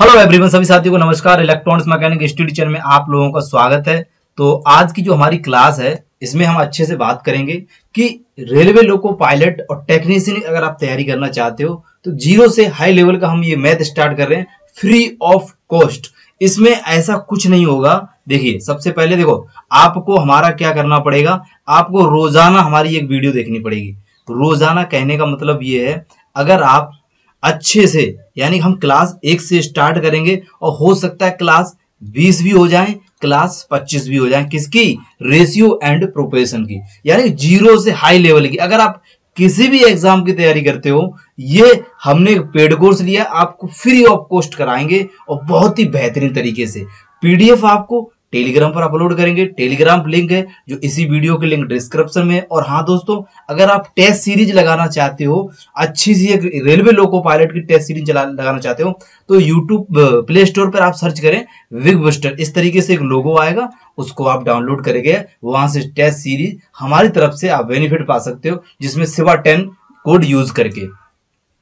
Hello everyone, सभी साथियों को नमस्कार। इलेक्ट्रॉनिक्स मैकेनिक स्टडी चैनल में आप लोगों का स्वागत है। तो आज की जो हमारी क्लास है इसमें हम अच्छे से बात करेंगे कि रेलवे लोको पायलट और टेक्नीशियन अगर आप तैयारी करना चाहते हो तो जीरो से हाई लेवल का हम ये मैथ स्टार्ट कर रहे हैं फ्री ऑफ कॉस्ट। इसमें ऐसा कुछ नहीं होगा। देखिए, सबसे पहले देखो आपको हमारा क्या करना पड़ेगा, आपको रोजाना हमारी एक वीडियो देखनी पड़ेगी। रोजाना कहने का मतलब ये है अगर आप अच्छे से, यानी हम क्लास 1 से स्टार्ट करेंगे और हो सकता है क्लास 20 भी हो जाए, क्लास 25 भी हो जाए, किसकी? रेशियो एंड प्रोपोर्शन की, यानी जीरो से हाई लेवल की। अगर आप किसी भी एग्जाम की तैयारी करते हो, ये हमने पेड कोर्स लिया, आपको फ्री ऑफ कॉस्ट कराएंगे और बहुत ही बेहतरीन तरीके से। पीडीएफ आपको टेलीग्राम पर अपलोड करेंगे, टेलीग्राम लिंक है जो इसी वीडियो के लिंक डिस्क्रिप्शन में है। और हाँ दोस्तों, अगर आप टेस्ट सीरीज लगाना चाहते हो, अच्छी सी एक रेलवे लोको पायलट की टेस्ट सीरीज लगाना चाहते हो तो यूट्यूब प्ले स्टोर पर आप सर्च करें बिग बूस्टर, इस तरीके से एक लोगो आएगा, उसको आप डाउनलोड करेंगे, वहां से टेस्ट सीरीज हमारी तरफ से आप बेनिफिट पा सकते हो, जिसमें शिवा 10 कोड यूज करके।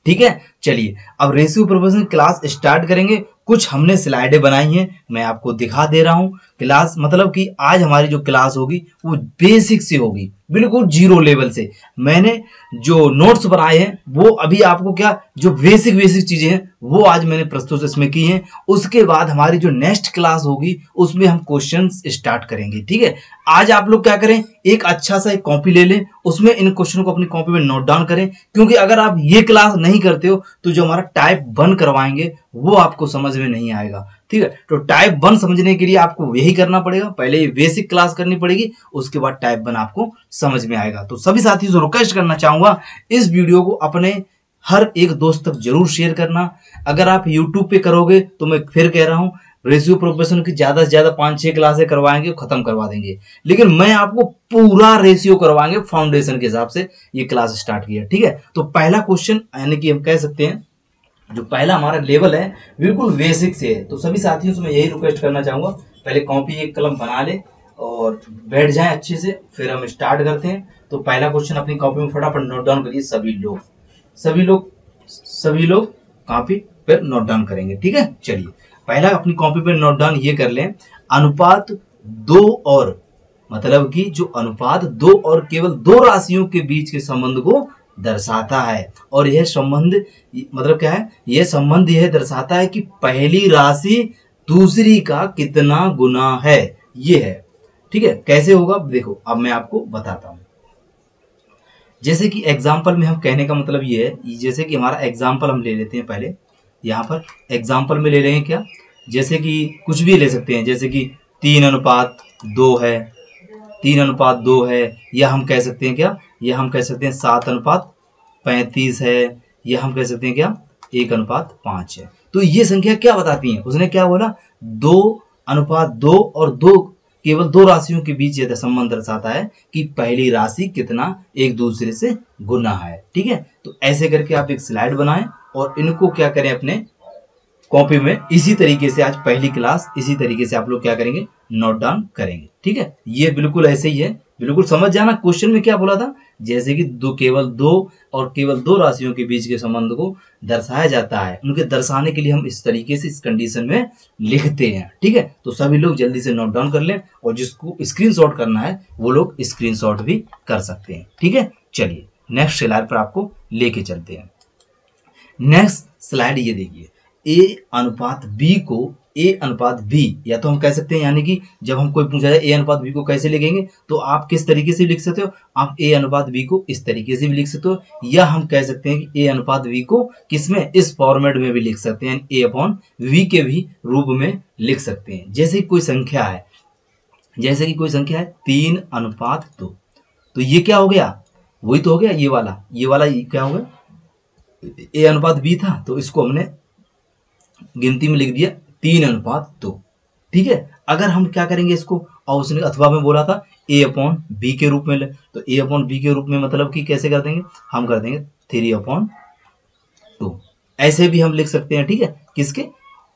ठीक है, चलिए अब रेशियो प्रोपोर्शन क्लास स्टार्ट करेंगे। कुछ हमने स्लाइडें बनाई हैं, मैं आपको दिखा दे रहा हूं। क्लास मतलब कि आज हमारी जो क्लास होगी वो बेसिक से होगी, बिल्कुल जीरो लेवल से। मैंने जो नोट्स बनाए हैं वो अभी आपको क्या, जो बेसिक चीजें हैं वो आज मैंने प्रस्तुत इसमें की हैं। उसके बाद हमारी जो नेक्स्ट क्लास होगी उसमें हम क्वेश्चंस स्टार्ट करेंगे। ठीक है, आज आप लोग क्या करें, एक अच्छा सा एक कॉपी ले लें, उसमें इन क्वेश्चन को अपनी कॉपी में नोट डाउन करें, क्योंकि अगर आप ये क्लास नहीं करते हो तो जो हमारा टाइप 1 करवाएंगे वो आपको समझ में नहीं आएगा। ठीक है, तो टाइप 1 समझने के लिए आपको यही करना पड़ेगा, पहले ये बेसिक क्लास करनी पड़ेगी, उसके बाद टाइप 1 आपको समझ में आएगा। तो सभी साथियों से रिक्वेस्ट करना चाहूंगा इस वीडियो को अपने हर एक दोस्त तक जरूर शेयर करना। अगर आप YouTube पे करोगे तो मैं फिर कह रहा हूँ रेशियो प्रोपोर्शन की ज्यादा से ज्यादा 5-6 क्लासें करवाएंगे, खत्म करवा देंगे, लेकिन मैं आपको पूरा रेशियो करवाएंगे, फाउंडेशन के हिसाब से ये क्लास स्टार्ट किया। ठीक है, तो पहला क्वेश्चन यानी कि हम कह सकते हैं जो पहला हमारा लेवल है बिल्कुल बेसिक से है। तो सभी साथियों से मैं यही रिक्वेस्ट करना चाहूंगा पहले कॉपी एक कलम बना ले और बैठ जाए अच्छे से, फिर हम स्टार्ट करते हैं। तो पहला क्वेश्चन अपनी कॉपी में फटाफट नोट डाउन करिए सभी लोग कॉपी पर नोट डाउन करेंगे। ठीक है, चलिए पहला अपनी कॉपी पर नोट डाउन ये कर लें, अनुपात 2 और, मतलब कि जो अनुपात 2 और केवल 2 राशियों के बीच के संबंध को दर्शाता है। और यह संबंध मतलब क्या है, यह संबंध यह दर्शाता है कि पहली राशि दूसरी का कितना गुना है, ये है। ठीक है, कैसे होगा देखो अब मैं आपको बताता हूं। जैसे कि एग्जाम्पल में हम कहने का मतलब ये है, जैसे कि हमारा एग्जाम्पल हम ले लेते हैं, पहले यहाँ पर एग्जाम्पल में ले लेंगे क्या, जैसे कि कुछ भी ले सकते हैं, जैसे कि 3:2 है, 3:2 है, या हम कह सकते हैं क्या, या हम कह सकते हैं 7:35 है, या हम कह सकते हैं क्या 1:5 है। तो ये संख्या क्या बताती है, उसने क्या बोला 2:2 और 2 केवल 2 राशियों के बीच यह संबंध दर्शाता है कि पहली राशि कितना एक दूसरे से गुना है। ठीक है, तो ऐसे करके आप एक स्लाइड बनाएं और इनको क्या करें अपने कॉपी में, इसी तरीके से आज पहली क्लास इसी तरीके से आप लोग क्या करेंगे, नोट डाउन करेंगे। ठीक है, ये बिल्कुल ऐसे ही है, बिल्कुल समझ जाना क्वेश्चन में क्या बोला था, जैसे कि केवल दो राशियों के बीच के संबंध को दर्शाया जाता है, उनके दर्शाने के लिए हम इस तरीके से इस कंडीशन में लिखते हैं। ठीक है, तो सभी लोग जल्दी से नोट डाउन कर लें और जिसको स्क्रीनशॉट करना है वो लोग स्क्रीनशॉट भी कर सकते हैं। ठीक है, चलिए नेक्स्ट स्लाइड पर आपको लेके चलते हैं। नेक्स्ट स्लाइड ये देखिए, A/B को A/B, या तो हम कह सकते हैं, यानी कि जब हम कोई पूछा जाए A/B को कैसे लिखेंगे तो आप किस तरीके से लिख सकते हो, आप A/B को इस तरीके से भी लिख सकते हो, या हम कह सकते हैं कि A/B को किसमें, इस फॉर्मेट में भी लिख सकते हैं, A/V के भी रूप में लिख सकते हैं। जैसे कोई संख्या है, जैसे कि कोई संख्या है 3:2, तो ये क्या हो गया, वही तो हो गया ये वाला क्या हो गया, A/B था, तो इसको हमने गिनती में लिख दिया 3:2। ठीक है, अगर हम क्या करेंगे इसको, और उसने अथवा में बोला था A/B के रूप में ले, तो A/B के रूप में मतलब कि कैसे कर देंगे, हम कर देंगे 3:2, ऐसे भी हम लिख सकते हैं। ठीक है, किसके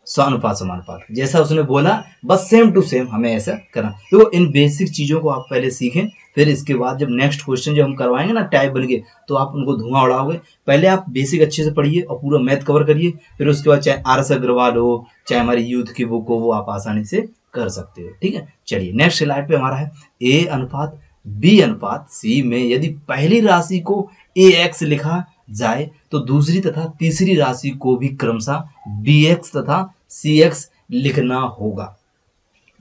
100 समानुपात जैसा उसने बोला बस सेम टू सेम हमें ऐसा करना। देखो इन बेसिक चीज़ों को आप पहले सीखें, फिर इसके बाद जब नेक्स्ट क्वेश्चन जब हम करवाएंगे ना टाइप बन के, तो आप उनको धुआं उड़ाओगे। पहले आप बेसिक अच्छे से पढ़िए और पूरा मैथ कवर करिए, फिर उसके बाद चाहे आर एस अग्रवाल हो, चाहे हमारी यूथ की बुक हो, वो आप आसानी से कर सकते हो। ठीक है, चलिए नेक्स्ट स्लाइड पे हमारा है ए अनुपात बी अनुपात सी में यदि पहली राशि को AX लिखा जाए तो दूसरी तथा तीसरी राशि को भी क्रमशः BX तथा CX लिखना होगा।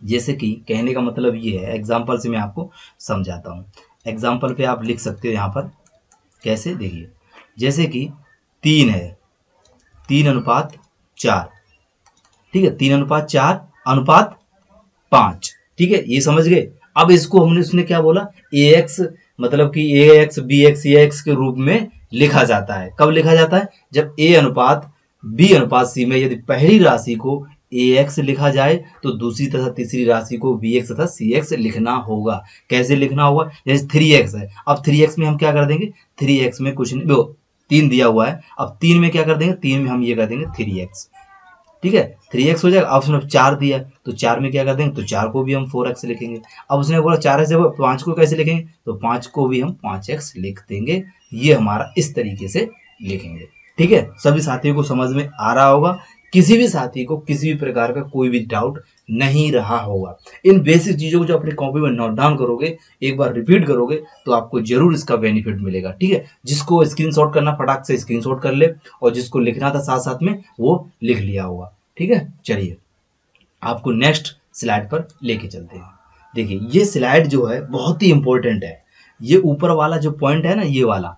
जैसे कि कहने का मतलब ये है, एग्जाम्पल से मैं आपको समझाता हूँ। एग्जाम्पल पे आप लिख सकते हो यहाँ पर, कैसे देखिए, जैसे कि 3 है 3:4, ठीक है 3:4 1:5, ठीक है ये समझ गए। अब इसको हमने उसने क्या बोला, AX मतलब कि AX BX CX के रूप में लिखा जाता है। कब लिखा जाता है, जब A अनुपात B अनुपात C में यदि पहली राशि को AX लिखा जाए तो दूसरी तथा तीसरी राशि को BX तथा CX लिखना होगा। कैसे लिखना होगा, जैसे 3X है, अब 3X में हम क्या कर देंगे, 3X में कुछ नहीं, 3 दिया हुआ है, अब 3 में क्या कर देंगे, 3 में हम ये कर देंगे 3X, ठीक है 3x हो जाएगा। अब उसने 4 दिया तो 4 में क्या कर देंगे, तो 4 को भी हम 4x लिखेंगे। अब उसने बोला 4x से 5 को कैसे लिखेंगे, तो 5 को भी हम 5x लिख देंगे। ये हमारा इस तरीके से लिखेंगे। ठीक है, सभी साथियों को समझ में आ रहा होगा, किसी भी साथी को किसी भी प्रकार का कोई भी डाउट नहीं रहा होगा। इन बेसिक चीज़ों को जो अपनी कॉपी में नोट डाउन करोगे, एक बार रिपीट करोगे तो आपको जरूर इसका बेनिफिट मिलेगा। ठीक है, जिसको स्क्रीनशॉट करना फटाक से स्क्रीनशॉट कर ले, और जिसको लिखना था साथ साथ में वो लिख लिया होगा। ठीक है, चलिए आपको नेक्स्ट स्लाइड पर लेके चलते हैं। देखिए ये स्लाइड जो है बहुत ही इंपॉर्टेंट है। ये ऊपर वाला जो पॉइंट है ना, ये वाला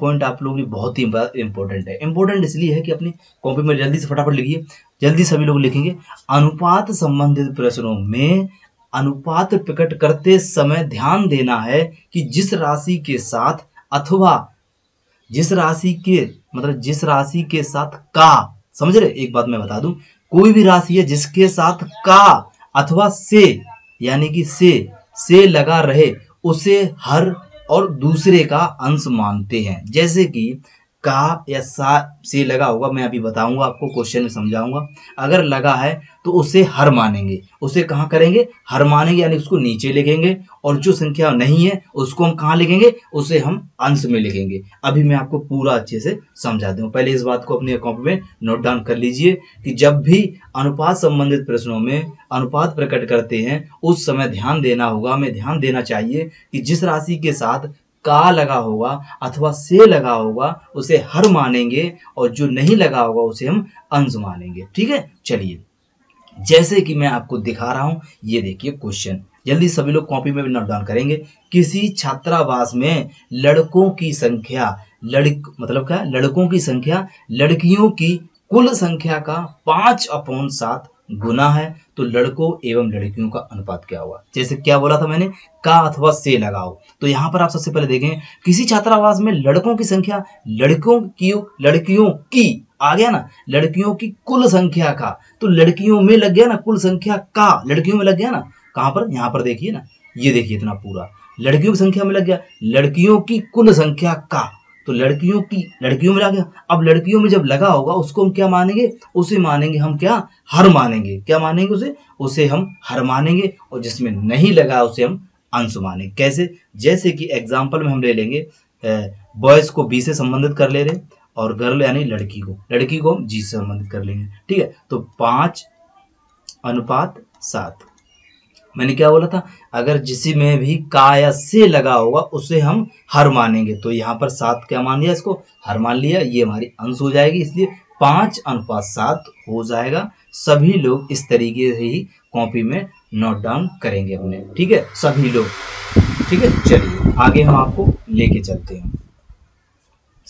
पॉइंट आप लोगों के लिए बहुत ही इंपॉर्टेंट है। इंपॉर्टेंट इसलिए है कि अपनी कॉपी में जल्दी से फटाफट लिखिए, जल्दी सभी लोग लिखेंगे। अनुपात संबंधित प्रश्नों में अनुपात प्रकट करते समय ध्यान देना है कि जिस राशि के साथ अथवा जिस राशि के साथ का, समझ रहे, एक बात मैं बता दूं, कोई भी राशि है जिसके साथ का अथवा से यानी कि से लगा रहे उसे हर और दूसरे का अंश मानते हैं। जैसे कि का या सा से लगा होगा, मैं अभी बताऊंगा आपको, क्वेश्चन में समझाऊंगा। अगर लगा है तो उसे हर मानेंगे, उसे कहाँ करेंगे, हर मानेंगे, यानी उसको नीचे लिखेंगे। और जो संख्या नहीं है उसको हम कहाँ लिखेंगे, उसे हम अंश में लिखेंगे। अभी मैं आपको पूरा अच्छे से समझा दूँ, पहले इस बात को अपने कॉपी में नोट डाउन कर लीजिए कि जब भी अनुपात संबंधित प्रश्नों में अनुपात प्रकट करते हैं उस समय ध्यान देना होगा, हमें ध्यान देना चाहिए कि जिस राशि के साथ का लगा होगा अथवा से लगा होगा उसे हर मानेंगे, और जो नहीं लगा होगा उसे हम अंश मानेंगे। ठीक है, चलिए जैसे कि मैं आपको दिखा रहा हूँ, ये देखिए क्वेश्चन, जल्दी सभी लोग कॉपी में भी नोट डाउन करेंगे। किसी छात्रावास में लड़कों की संख्या लड़कों की संख्या लड़कियों की कुल संख्या का 5/7 गुना है, तो लड़कों एवं लड़कियों का अनुपात क्या हुआ। जैसे क्या बोला था मैंने, का अथवा से लगाओ, तो यहाँ पर आप सबसे पहले देखें किसी छात्रावास में लड़कों की संख्या लड़कियों की आ गया ना, लड़कियों की कुल संख्या का, तो लड़कियों में लग गया ना, कुल संख्या का लड़कियों में लग गया ना, कहाँ पर, यहाँ पर देखिए ना, ये देखिए इतना पूरा लड़कियों की संख्या में लग गया, लड़कियों की कुल संख्या का, तो लड़कियों की लड़कियों में लग गया। अब लड़कियों में जब लगा होगा उसको हम क्या मानेंगे, उसे मानेंगे हम क्या, हर मानेंगे, क्या मानेंगे उसे हम हर मानेंगे, और जिसमें नहीं लगा उसे हम अंश मानेंगे। कैसे, जैसे कि एग्जाम्पल में हम ले लेंगे बॉयज़ को बी से संबंधित कर ले रहे, और गर्ल यानी लड़की को हम जी से संबंधित कर लेंगे। ठीक है, तो 5/7, मैंने क्या बोला था, अगर जिसी में भी का या से लगा होगा उसे हम हर मानेंगे, तो यहाँ पर 7 क्या मान लिया, इसको हर मान लिया, ये हमारी अंश हो जाएगी, इसलिए 5/7 हो जाएगा। सभी लोग इस तरीके से ही कॉपी में नोट डाउन करेंगे अपने। ठीक है सभी लोग, ठीक है चलिए आगे हम आपको लेके चलते हैं।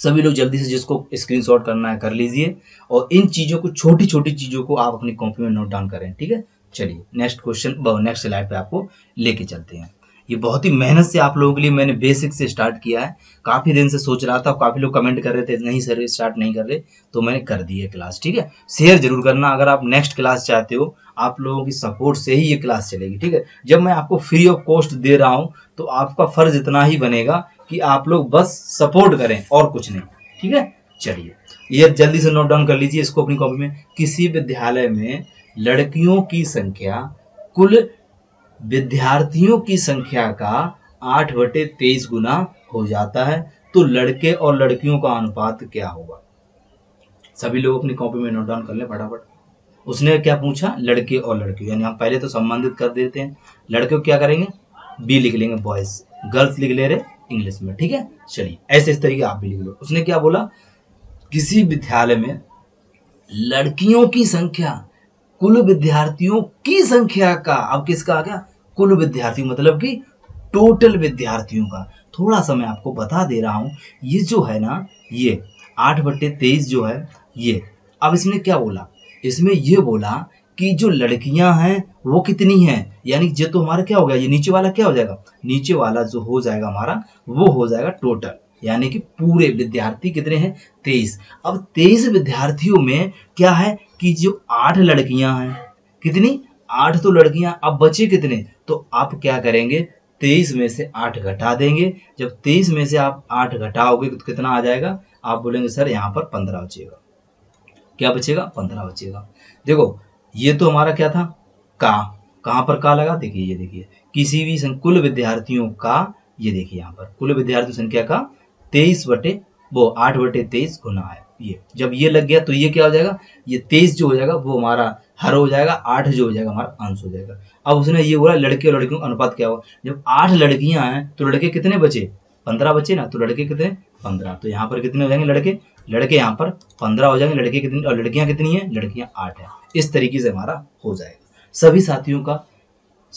सभी लोग जल्दी से जिसको स्क्रीनशॉट करना है कर लीजिए, और इन चीज़ों को, छोटी छोटी चीज़ों को आप अपनी कॉपी में नोट डाउन करें। ठीक है, चलिए नेक्स्ट क्वेश्चन, नेक्स्ट स्लाइड पे आपको लेके चलते हैं। ये बहुत ही मेहनत से आप लोगों के लिए मैंने बेसिक से स्टार्ट किया है, काफ़ी दिन से सोच रहा था, काफ़ी लोग कमेंट कर रहे थे नहीं सर स्टार्ट नहीं कर रहे, तो मैंने कर दी है क्लास। ठीक है, शेयर जरूर करना अगर आप नेक्स्ट क्लास चाहते हो, आप लोगों की सपोर्ट से ही ये क्लास चलेगी। ठीक है, जब मैं आपको फ्री ऑफ कॉस्ट दे रहा हूँ तो आपका फर्ज इतना ही बनेगा कि आप लोग बस सपोर्ट करें और कुछ नहीं। ठीक है, चलिए ये जल्दी से नोट डाउन कर लीजिए इसको अपनी कॉपी में। किसी विद्यालय में लड़कियों की संख्या कुल विद्यार्थियों की संख्या का 8/23 गुना हो जाता है, तो लड़के और लड़कियों का अनुपात क्या होगा? सभी लोग अपनी कॉपी में नोट डाउन कर लें फटाफट। उसने क्या पूछा? लड़के और लड़की, यानी हम पहले तो संबंधित कर देते हैं। लड़के को क्या करेंगे? बी लिख लेंगे बॉयज, गर्ल्स लिख ले रहे इंग्लिश में, ठीक है। चलिए ऐसे इस तरीके आप भी लिख लो। उसने क्या बोला? किसी विद्यालय में लड़कियों की संख्या कुल विद्यार्थियों की संख्या का, अब किसका आ गया? कुल विद्यार्थी, मतलब कि टोटल विद्यार्थियों का। थोड़ा सा मैं आपको बता दे रहा हूँ, ये जो है ना ये 8/23 जो है ये, अब इसने क्या बोला? इसमें ये बोला कि जो लड़कियां हैं वो कितनी हैं, यानी ये तो हमारा क्या हो गया, ये नीचे वाला क्या हो जाएगा? नीचे वाला जो हो जाएगा हमारा वो हो जाएगा टोटल, यानी कि पूरे विद्यार्थी कितने हैं? 23। अब 23 विद्यार्थियों में क्या है कि जो 8 लड़कियां हैं, कितनी? 8 तो लड़कियां, अब बचे कितने? तो आप क्या करेंगे? 23 में से 8 घटा देंगे। जब 23 में से आप 8 घटाओगे तो कितना आ जाएगा? आप बोलेंगे सर यहाँ पर 15 बचेगा। क्या बचेगा? 15 बचेगा। देखो ये तो हमारा क्या था? का, कहाँ पर का लगा? देखिए ये देखिए, किसी भी कुल विद्यार्थियों का, ये देखिए यहाँ पर कुल विद्यार्थी संख्या का 8/23 गुना है ये। जब ये लग गया तो ये क्या हो जाएगा? ये 23 जो हो जाएगा वो हमारा हर हो जाएगा, 8 जो हो जाएगा हमारा अंश हो जाएगा। अब उसने ये बोला लड़के और लड़कियों का अनुपात क्या हुआ? जब 8 लड़कियां हैं तो लड़के कितने बचे? 15 बचे ना, तो लड़के कितने? 15। तो यहाँ पर कितने हो जाएंगे लड़के? लड़के यहाँ पर 15 हो जाएंगे। लड़के कितने और लड़कियाँ कितनी हैं? लड़कियाँ 8 हैं। इस तरीके से हमारा हो जाएगा। सभी साथियों का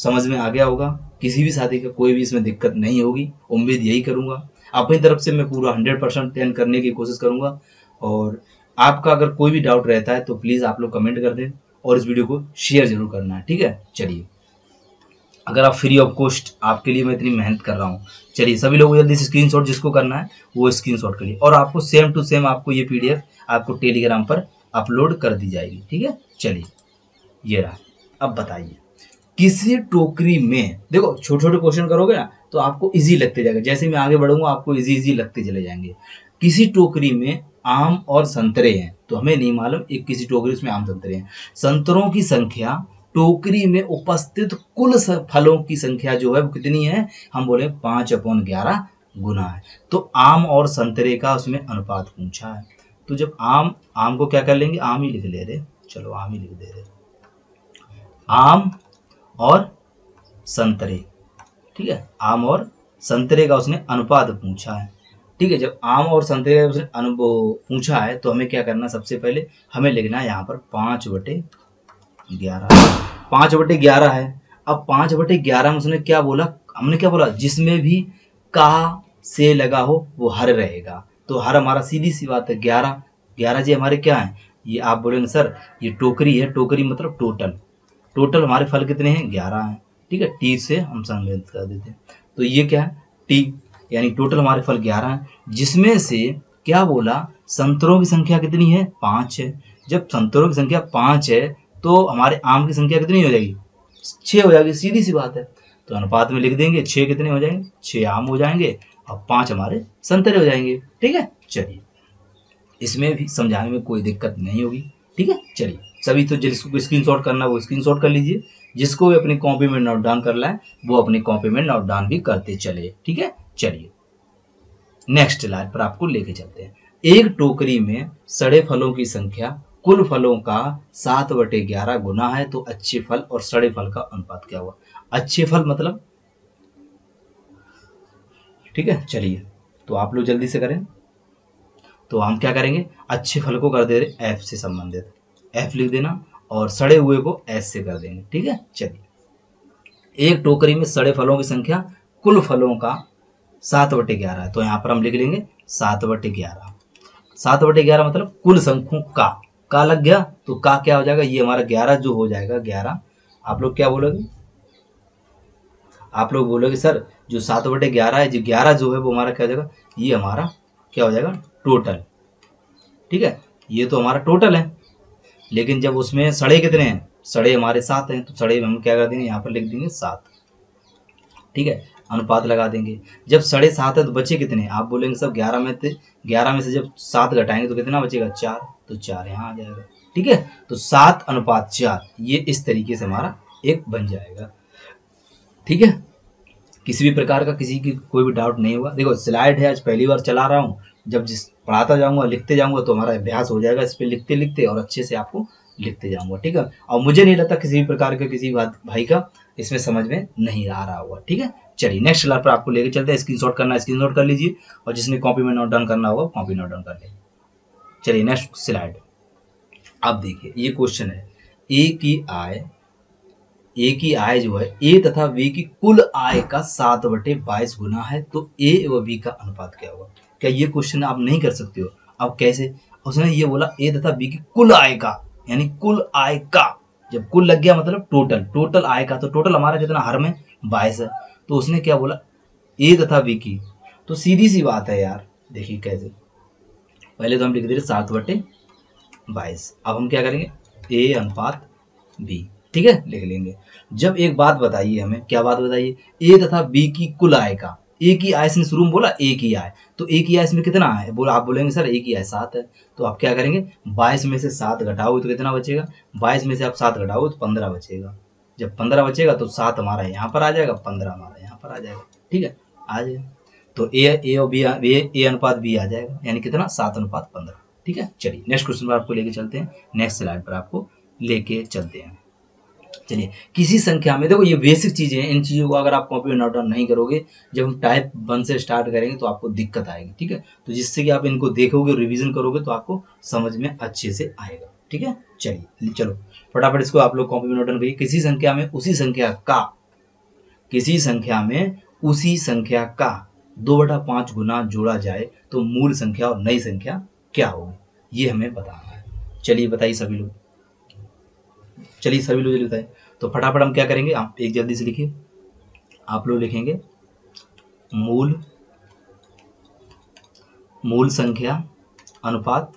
समझ में आ गया होगा, किसी भी साथी का कोई भी इसमें दिक्कत नहीं होगी, उम्मीद यही करूँगा। अपनी तरफ से मैं पूरा 100% ध्यान करने की कोशिश करूँगा। और आपका अगर कोई भी डाउट रहता है तो प्लीज़ आप लोग कमेंट कर दें और इस वीडियो को शेयर ज़रूर करना है, ठीक है। चलिए अगर आप फ्री ऑफ कॉस्ट, आपके लिए मैं इतनी मेहनत कर रहा हूँ। चलिए सभी लोगों को जल्दी से स्क्रीनशॉट, जिसको करना है वो स्क्रीनशॉट कर लिए, और आपको सेम टू सेम आपको ये PDF आपको टेलीग्राम पर अपलोड कर दी जाएगी, ठीक है। चलिए ये रहा। अब बताइए किसी टोकरी में, देखो छोटे छोटे क्वेश्चन करोगे ना तो आपको इजी लगते जाएगा, जैसे मैं आगे बढ़ूंगा आपको इजी लगते चले जाएंगे। किसी टोकरी में आम और संतरे हैं, तो हमें नहीं मालूम एक किसी टोकरी उसमें आम संतरे हैं। संतरों की संख्या टोकरी में उपस्थित कुल फलों की संख्या जो है वो कितनी है? हम बोले 5/11 गुना है। तो आम और संतरे का उसमें अनुपात पूछा है, तो जब आम को क्या कर लेंगे? आम ही लिख ले रहे, चलो आम ही लिख दे रहे, आम और संतरे, ठीक है। आम और संतरे का उसने अनुपात पूछा है, ठीक है। जब आम और संतरे का उसने पूछा है तो हमें क्या करना? सबसे पहले हमें लिखना है यहाँ पर 5/11। 5/11 है। अब 5/11 में उसने क्या बोला? हमने क्या बोला? जिसमें भी का से लगा हो वो हर रहेगा, तो हर हमारा सीधी सी बात है 11 जी हमारे क्या है? ये आप बोलेंगे सर ये टोकरी है, टोकरी मतलब टोटल हमारे फल कितने हैं? 11 हैं, ठीक है। टी से हम संकलित कर देते हैं, तो ये क्या है? टी, यानी टोटल हमारे फल 11 हैं, जिसमें से क्या बोला? संतरों की संख्या कितनी है? 5 है। जब संतरों की संख्या 5 है तो हमारे आम की संख्या कितनी हो जाएगी? 6 हो जाएगी, सीधी सी बात है। तो अनुपात में लिख देंगे 6 कितने हो जाएंगे? 6 आम हो जाएंगे और 5 हमारे संतरे हो जाएंगे, ठीक है। चलिए इसमें भी समझाने में कोई दिक्कत नहीं होगी, ठीक है। चलिए सभी, तो जिसको स्क्रीनशॉट करना है वो स्क्रीनशॉट कर लीजिए, जिसको भी अपनी कॉपी में नोट डाउन करना है वो अपनी कॉपी में नोट डाउन भी करते चले, ठीक है। चलिए नेक्स्ट स्लाइड पर आपको लेके चलते हैं। एक टोकरी में सड़े फलों की संख्या कुल फलों का 7/11 गुना है, तो अच्छे फल और सड़े फल का अनुपात क्या हुआ? अच्छे फल मतलब, ठीक है। चलिए तो आप लोग जल्दी से करें, तो हम क्या करेंगे? अच्छे फल को कर दे रहे F से संबंधित, F लिख देना, और सड़े हुए को S से कर देंगे, ठीक है। चलिए एक टोकरी में सड़े फलों की संख्या कुल फलों का 7/11 है, तो यहाँ पर हम लिख लेंगे 7/11। 7/11 मतलब कुल संख्या का लग गया, तो का क्या हो जाएगा? ये हमारा 11 जो हो जाएगा 11। आप लोग क्या बोलोगे? आप लोग बोलोगे सर जो 7/11 है, जो 11 जो है वो हमारा क्या हो जाएगा? ये हमारा क्या हो जाएगा? टोटल, ठीक है। ये तो हमारा टोटल है, लेकिन जब उसमें सड़े कितने हैं? सड़े हमारे 7 हैं, तो सड़े में हम क्या कर देंगे? यहाँ पर लिख देंगे 7, ठीक है। अनुपात लगा देंगे। जब 7.5 है तो बचे कितने, आप बोलेंगे सब 11 में थे, 11 में से जब 7 घटाएंगे तो कितना बचेगा 4, तो 4 यहाँ आ जाएगा। ठीक है, तो 7:4 ये इस तरीके से हमारा एक बन जाएगा। ठीक है, किसी भी प्रकार का किसी की कोई भी डाउट नहीं हुआ। देखो स्लाइड है, आज पहली बार चला रहा हूँ, जब जिस पढ़ाता जाऊँगा लिखते जाऊँगा तो हमारा अभ्यास हो जाएगा इस पर लिखते लिखते, और अच्छे से आपको लिखते जाऊँगा। ठीक है, और मुझे नहीं लगता किसी भी प्रकार का किसी भाई का इसमें समझ में नहीं आ रहा होगा। ठीक है, चलिए नेक्स्ट स्लाइड पर आपको लेके चलते हैं। स्क्रीनशॉट करना स्क्रीनशॉट कर लीजिए, और जिसने कॉपी में नोट डाउन करना होगा कॉपी नोट डाउन कर लीजिए। चलिए नेक्स्ट स्लाइड आप देखिए, ये क्वेश्चन है ए की आय जो है ए तथा बी की कुल आय का 7/22 गुना है, तो ए व बी का अनुपात क्या होगा? क्या ये क्वेश्चन आप नहीं कर सकते हो? अब कैसे? उसने ये बोला ए तथा बी की कुल आय का, यानी कुल आय का, जब कुल लग गया मतलब टोटल आय का, तो टोटल हमारा कितना हर में 22 है। तो उसने क्या बोला ए तथा बी की, तो सीधी सी बात है यार, देखिए कैसे, पहले तो हम लिख दे रहे 7/22। अब हम क्या करेंगे ए अनुपात बी, ठीक है लिख लेंगे। जब एक बात बताइए हमें, क्या बात बताइए, ए तथा बी की कुल आय का, ए की आय इसमें शुरू में बोला ए की आय, तो ए की आय इसमें कितना है बोला, आप बोलेंगे सर ए की आय 7 है, तो आप क्या करेंगे 22 में से 7 घटाओ तो कितना बचेगा, 22 में से आप 7 घटाओ तो 15 बचेगा। जब 15 बचेगा तो 7 हमारा यहाँ पर आ जाएगा, 15 हमारा यहाँ पर आ जाएगा। ठीक है, आ जाएगा तो ए अनुपात बी आ जाएगा, यानी कितना 7:15। ठीक है, चलिए नेक्स्ट क्वेश्चन पर आपको लेके चलते हैं, नेक्स्ट स्लाइड पर आपको लेके चलते हैं। चलिए किसी संख्या में, देखो ये बेसिक चीज़ें हैं, इन चीज़ों को अगर आप कॉपी में नोट डाउन नहीं करोगे, जब हम टाइप 1 से स्टार्ट करेंगे तो आपको दिक्कत आएगी। ठीक है, तो जिससे कि आप इनको देखोगे रिवीजन करोगे तो आपको समझ में अच्छे से आएगा। ठीक है, चलिए चलो फटाफट इसको आप लोग कॉपी में नोट डाउन करिए। किसी संख्या में उसी संख्या का 2/5 गुना जोड़ा जाए तो मूल संख्या और नई संख्या क्या होगी, ये हमें बताना है। चलिए बताइए सभी लोग, चलिए बताइए। तो फटाफट हम क्या करेंगे, आप एक जल्दी से लिखिए, आप लोग लिखेंगे मूल संख्या अनुपात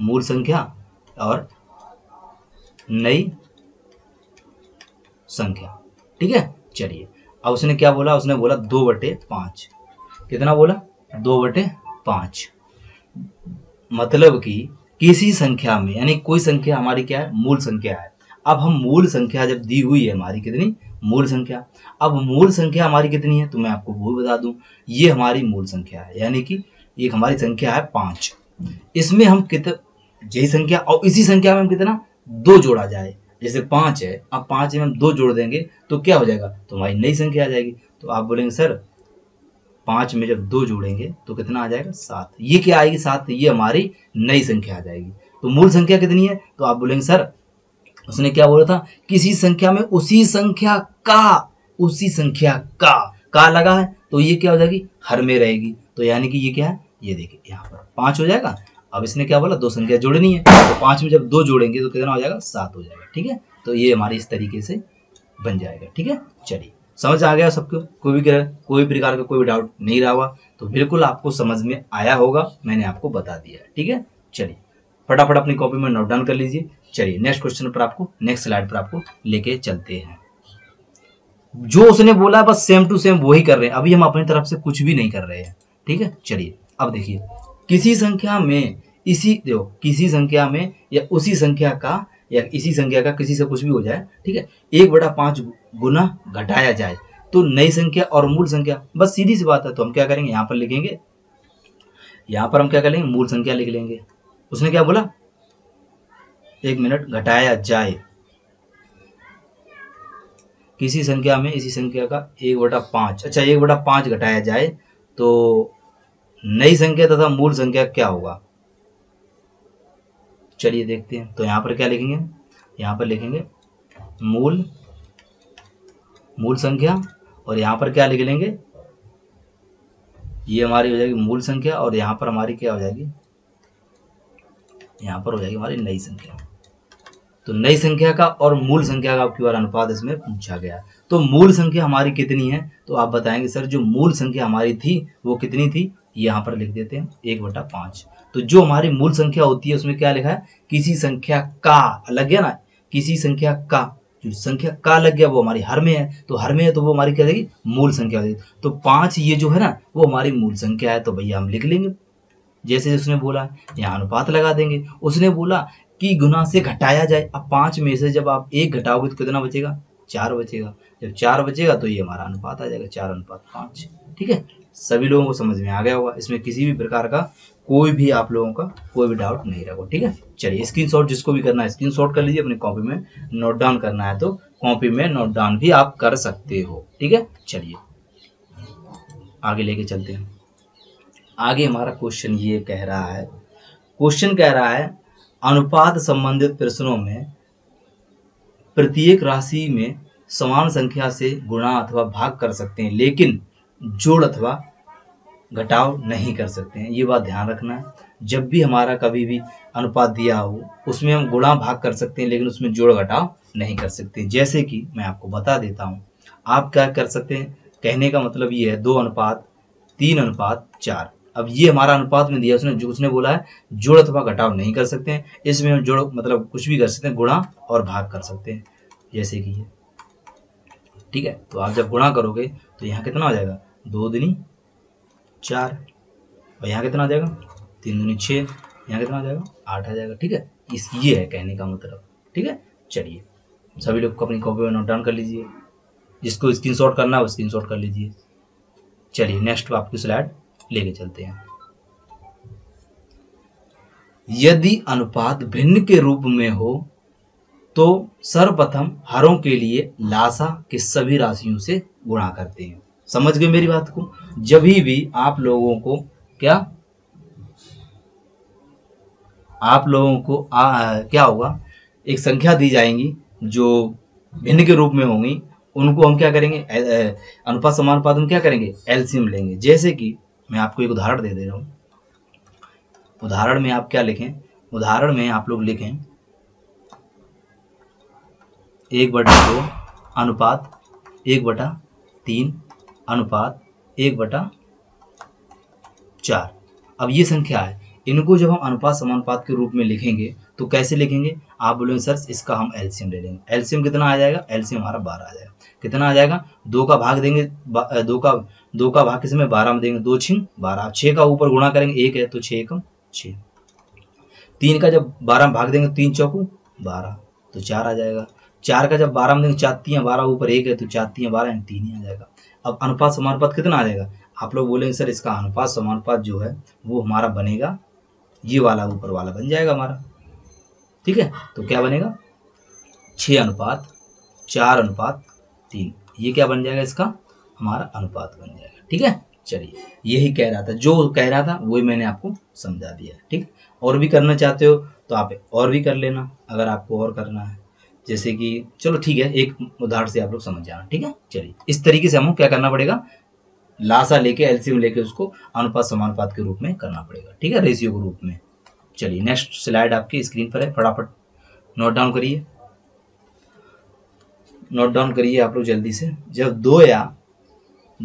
मूल संख्या और नई संख्या। ठीक है, चलिए अब उसने क्या बोला, उसने बोला 2/5, कितना बोला 2/5, मतलब कि किसी संख्या में, यानी कोई संख्या हमारी क्या है मूल संख्या है। अब हम मूल संख्या जब दी हुई है हमारी कितनी मूल संख्या, अब मूल संख्या हमारी कितनी है तो मैं आपको वो बता दूं, ये हमारी मूल संख्या है, यानी कि एक हमारी संख्या है 5, इसमें हम यही संख्या और इसी संख्या में हम कितना 2 जोड़ा जाए, जैसे 5 है, अब 5 में हम 2 जोड़ देंगे तो क्या हो जाएगा, तो हमारी नई संख्या आ जाएगी। तो आप बोलेंगे सर 5 में जब 2 जोड़ेंगे तो कितना आ जाएगा 7, ये क्या आएगी 7, ये हमारी नई संख्या आ जाएगी। तो मूल संख्या कितनी है, तो आप बोलेंगे सर उसने क्या बोला था, किसी संख्या में उसी संख्या का लगा है, तो ये क्या हो जाएगी हर में रहेगी, तो यानी कि ये क्या है, ये देखिए यहाँ पर 5 हो जाएगा। अब इसने क्या बोला 2 संख्या जोड़नी है, तो 5 में जब 2 जोड़ेंगे तो कितना हो जाएगा 7 हो जाएगा। ठीक है, तो ये हमारी इस तरीके से बन जाएगा। ठीक है, चलिए समझ आ गया सबको, कोई भी प्रकार का कोई भी डाउट नहीं रहा हुआ, तो बिल्कुल आपको समझ में आया होगा, मैंने आपको बता दिया। ठीक है, चलिए फटाफट अपनी कॉपी में नोट डाउन कर लीजिए। चलिए नेक्स्ट क्वेश्चन पर आपको, नेक्स्ट स्लाइड पर आपको लेके चलते हैं। जो उसने बोला बस सेम टू सेम वही कर रहे हैं, अभी हम अपनी तरफ से कुछ भी नहीं कर रहे हैं। ठीक है, चलिए अब देखिए, किसी संख्या में या उसी संख्या का या इसी संख्या का किसी से कुछ भी हो जाए, ठीक है 1/5 गुना घटाया जाए तो नई संख्या और मूल संख्या, बस सीधी सी बात है। तो हम क्या करेंगे, यहाँ पर लिखेंगे, यहाँ पर हम क्या करेंगे मूल संख्या लिख लेंगे। उसने क्या बोला 1 मिनट, घटाया जाए किसी संख्या में इसी संख्या का 1/5, अच्छा 1/5 घटाया जाए तो नई संख्या तथा मूल संख्या क्या होगा, चलिए देखते हैं। तो यहाँ पर क्या लिखेंगे, यहाँ पर लिखेंगे मूल संख्या, और यहाँ पर क्या लिख लेंगे, ये हमारी हो जाएगी मूल संख्या, और यहाँ पर हमारी क्या हो जाएगी, यहाँ पर हो जाएगी हमारी नई संख्या। तो नई संख्या का और मूल संख्या का आपकी बार अनुपात इसमें पूछा गया। तो मूल संख्या हमारी कितनी है, तो आप बताएंगे सर जो मूल संख्या हमारी थी वो कितनी थी, यहाँ पर लिख देते हैं 1/5। तो जो हमारी मूल संख्या होती है उसमें क्या लिखा है, किसी संख्या का, लग गया ना, किसी संख्या का, जो संख्या का लग गया वो हमारी हर में है, तो हर में है तो वो हमारी क्या रहेगी, मूल संख्या हो जाएगी। तो 5 ये जो है ना वो हमारी मूल संख्या है, तो भैया हम लिख लेंगे जैसे उसने बोला, यहाँ अनुपात लगा देंगे। उसने बोला कि गुना से घटाया जाए, अब 5 में से जब आप 1 घटाओगे तो कितना बचेगा, 4 बचेगा। जब 4 बचेगा तो ये हमारा अनुपात आ जाएगा 4:5। ठीक है, सभी लोगों को समझ में आ गया होगा, इसमें किसी भी प्रकार का कोई भी आप लोगों का कोई भी डाउट नहीं रखो। ठीक है, चलिए स्क्रीनशॉट जिसको भी करना है स्क्रीनशॉट कर लीजिए, अपनी कॉपी में नोट डाउन करना है तो कॉपी में नोट डाउन भी आप कर सकते हो। ठीक है, चलिए आगे लेके चलते हैं। आगे हमारा क्वेश्चन ये कह रहा है, क्वेश्चन कह रहा है अनुपात संबंधित प्रश्नों में प्रत्येक राशि में समान संख्या से गुणा अथवा भाग कर सकते हैं, लेकिन जोड़ अथवा घटाव नहीं कर सकते हैं। ये बात ध्यान रखना है, जब भी हमारा कभी भी अनुपात दिया हो उसमें हम गुणा भाग कर सकते हैं लेकिन उसमें जोड़ घटाव नहीं कर सकते। जैसे कि मैं आपको बता देता हूँ, आप क्या कर सकते हैं, कहने का मतलब ये है 2:3:4। अब ये हमारा अनुपात में दिया, उसने जो उसने बोला है जोड़ अथवा घटाव नहीं कर सकते हैं, इसमें हम जोड़ मतलब कुछ भी कर सकते हैं, गुणा और भाग कर सकते हैं। जैसे कि ये, ठीक है, तो आप जब गुणा करोगे तो यहाँ कितना हो जाएगा 2×4, और यहाँ कितना आ जाएगा 3×6, यहाँ कितना आ जाएगा 8 आ जाएगा। ठीक है, इस ये है कहने का मतलब। ठीक है, चलिए सभी लोग को अपनी कॉपी में नोट डाउन कर लीजिए, जिसको स्क्रीनशॉट करना है वो स्क्रीनशॉट कर लीजिए। चलिए नेक्स्ट आपकी स्लाइड लेके चलते हैं। यदि अनुपात भिन्न के रूप में हो तो सर्वप्रथम हरों के लिए लासा के सभी राशियों से गुणा करते हैं। समझ गए मेरी बात को? जब भी आप लोगों को क्या, आप लोगों को क्या होगा, एक संख्या दी जाएंगी जो भिन्न के रूप में होंगी, उनको हम क्या करेंगे, अनुपात समानुपात हम क्या करेंगे, एलसीएम लेंगे। जैसे कि मैं आपको एक उदाहरण दे रहा हूं, उदाहरण में आप क्या लिखें, उदाहरण में आप लोग लिखें 1/2 / 1/3 / 1/4। अब ये संख्या है, इनको जब हम अनुपात समानुपात के रूप में लिखेंगे तो कैसे लिखेंगे, आप बोलेंगे सर इसका हम एलसीएम ले लेंगे। एलसीएम कितना आ जाएगा, एलसीएम हमारा 12 आ जाएगा। कितना आ जाएगा, 2 का भाग देंगे, 2 का भाग किस में 12 में देंगे, 2×6 12। 6 का ऊपर गुणा करेंगे 1 है तो 6×1 6। 3 का जब 12 में भाग देंगे 3×4 12 तो 4 आ जाएगा। 4 का जब 12 में देंगे 4×3 = 12, ऊपर 1 है तो 4×3 = 12 3 ही आ जाएगा। अब अनुपात समानुपात कितना आ जाएगा, आप लोग बोलेंगे सर इसका अनुपात समानुपात जो है वो हमारा बनेगा, ये वाला ऊपर वाला बन जाएगा हमारा। ठीक है, तो क्या बनेगा 6:4:3, ये क्या बन जाएगा, इसका हमारा अनुपात बन जाएगा। ठीक है, चलिए यही कह रहा था, जो कह रहा था वही मैंने आपको समझा दिया। ठीक, और भी करना चाहते हो तो आप और भी कर लेना, अगर आपको और करना है। जैसे कि चलो ठीक है, एक उदाहरण से आप लोग समझ जाना। ठीक है, चलिए इस तरीके से हमको क्या करना पड़ेगा, लासा लेके एलसीएम लेके उसको अनुपात समानुपात के रूप में करना पड़ेगा। ठीक है, रेशियो के रूप में। चलिए नेक्स्ट स्लाइड आपकी स्क्रीन पर है, फटाफट नोट डाउन करिए, नोट डाउन करिए आप लोग जल्दी से। जब 2 या